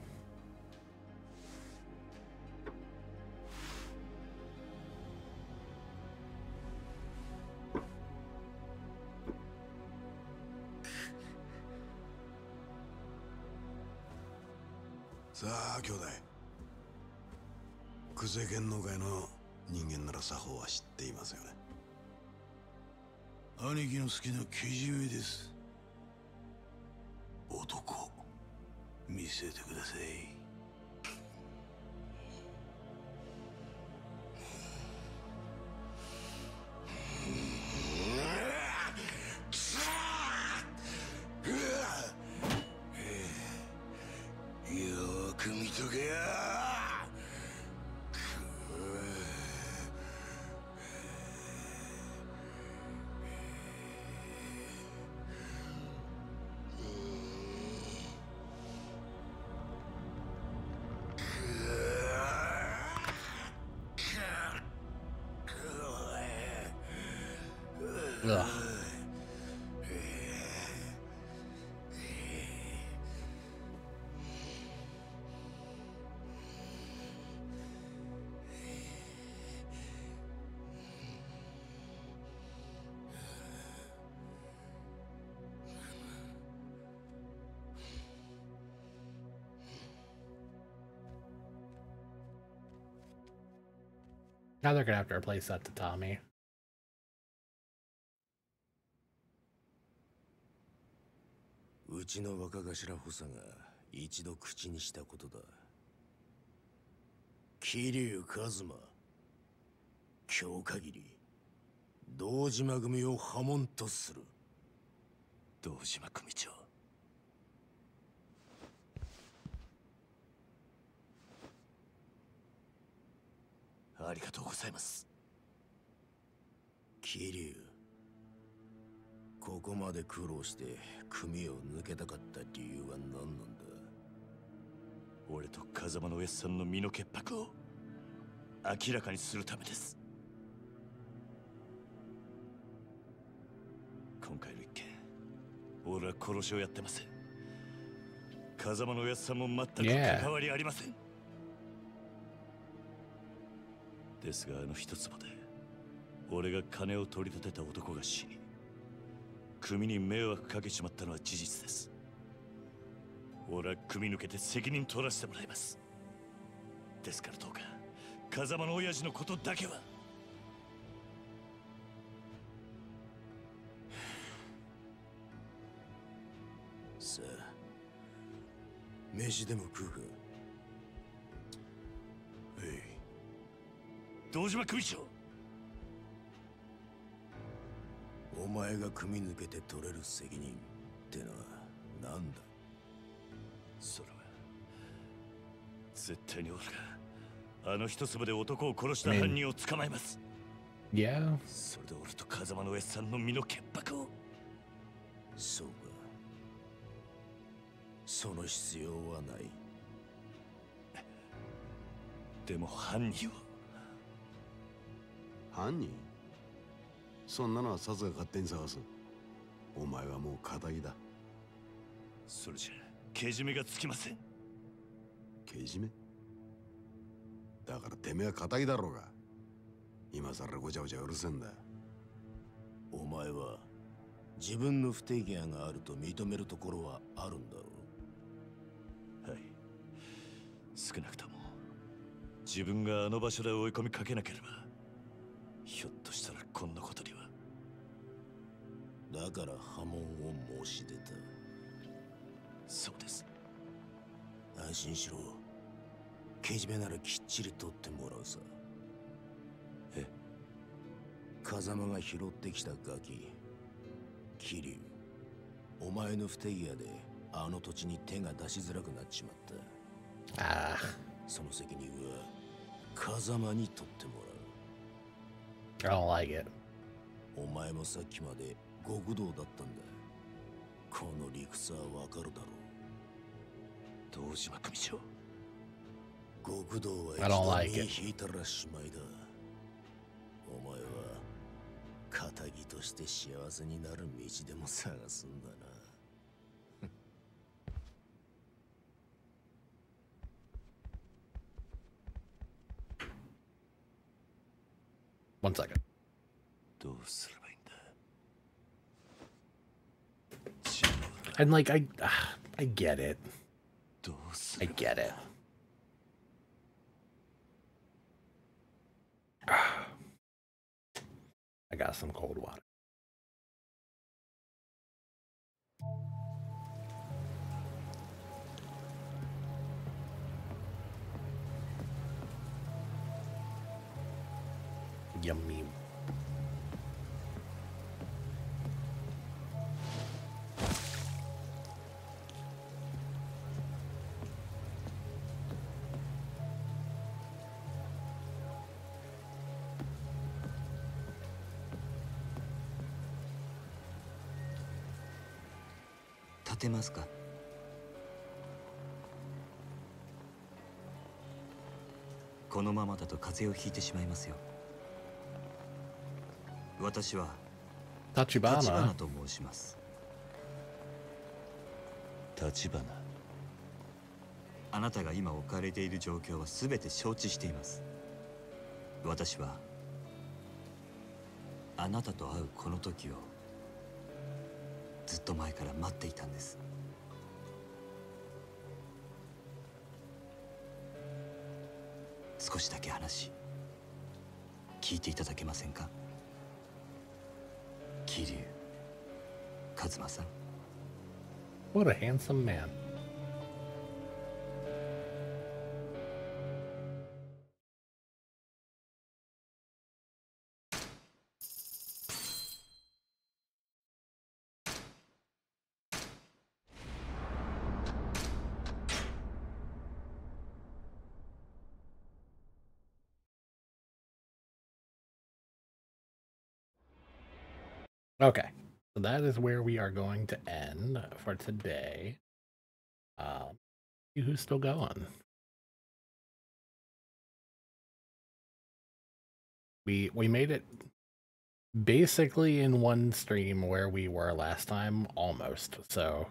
Ugh. Now they're going to have to replace that tatami. Kiryu Kazuma,今日限り堂島組を破門とする。堂島組長。ありがとうございます。桐生、ここまで苦労して組を抜けたかった理由は何なんだ。俺と風間のエッさんの身の潔白を明らかにするためです。今回の一件、俺は殺しをやってません。風間のエッさんも全く関わりありません。 yeah. ですが、あの一坪で俺が金を取り立てた男が死に、組に迷惑かけちまったのは事実です。俺は組抜けて責任取らせてもらいます。ですからどうか風間の親父のことだけは。さあ、飯でも食うか。えい。 堂島組長、お前が組抜けて取れる責任ってのは何だ。それは絶対に俺があの一粒で男を殺した犯人を捕まえます。いや、それで俺と風間のエッさんの身の潔白を。そうか、その必要はない。でも犯人を。 犯人？そんなのはサツが勝手に探す。お前はもう仇だ。それじゃけじめがつきません。けじめ？だからてめえは仇だろうが。今さらごちゃごちゃうるせんだ。お前は自分の不手際があると認めるところはあるんだろう。はい。少なくとも自分があの場所で追い込みかけなければ。 ひょっとしたらこんなことには。だから破門を申し出た。そうです。安心しろ、けじめならきっちり取ってもらうさ。え、風間が拾ってきたガキ、桐生、お前の不手際であの土地に手が出しづらくなっちまった。ああ、その責任は風間に取ってもらう。 I don't like it. お前もさっきまで極道だったんだ。この理屈はわかるだろう。堂島組長。極道は一度身引いたらしまいだ。お前は仇として幸せになる道でも探すんだな。One second. どうすればいいんだ。 And like I, I get it. I get it. I got some cold water. Yummy. Tatemasu-ka? Konomama da to kaze wo hiite shimaimasu yo. 私は立花と申します。立花、あなたが今置かれている状況は全て承知しています。私はあなたと会うこの時をずっと前から待っていたんです。少しだけ話、聞いていただけませんか。桐生一馬さん。What a handsome man. Okay, so that is where we are going to end for today. Um, who's still going? We we made it basically in one stream where we were last time, almost. So,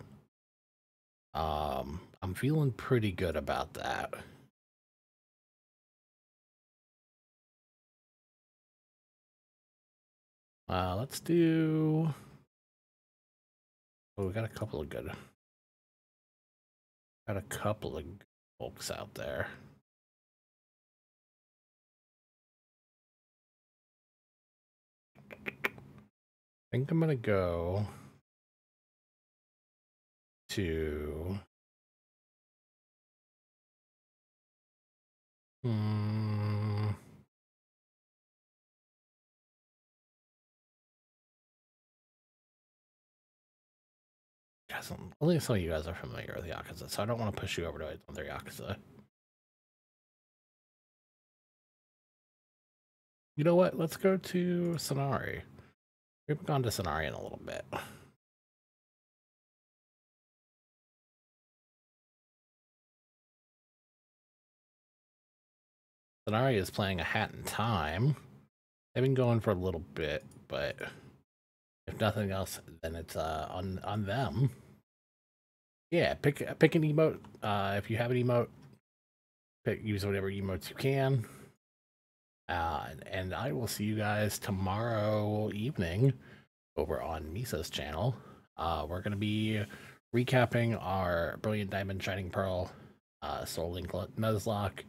um, I'm feeling pretty good about that. Uh, let's do. Oh, we got a couple of good. Got a couple of good folks out there. I think I'm gonna go to. Hmm. At least some of you guys are familiar with Yakuza, so I don't want to push you over to another Yakuza. You know what? Let's go to Sanari. We've gone to Sanari in a little bit. Sanari is playing A Hat in Time. They've been going for a little bit, but if nothing else, then it's uh, on on them. Yeah, pick pick an emote. Uh, if you have an emote, pick, use whatever emotes you can. Uh, and, and I will see you guys tomorrow evening over on Misa's channel. Uh, we're going to be recapping our Brilliant Diamond Shining Pearl, uh, Soul Link Nuzlocke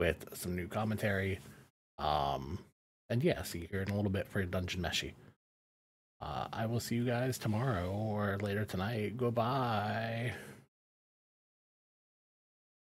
with some new commentary. Um, and yeah, see you here in a little bit for Dungeon Meshi. Uh, I will see you guys tomorrow or later tonight. Goodbye.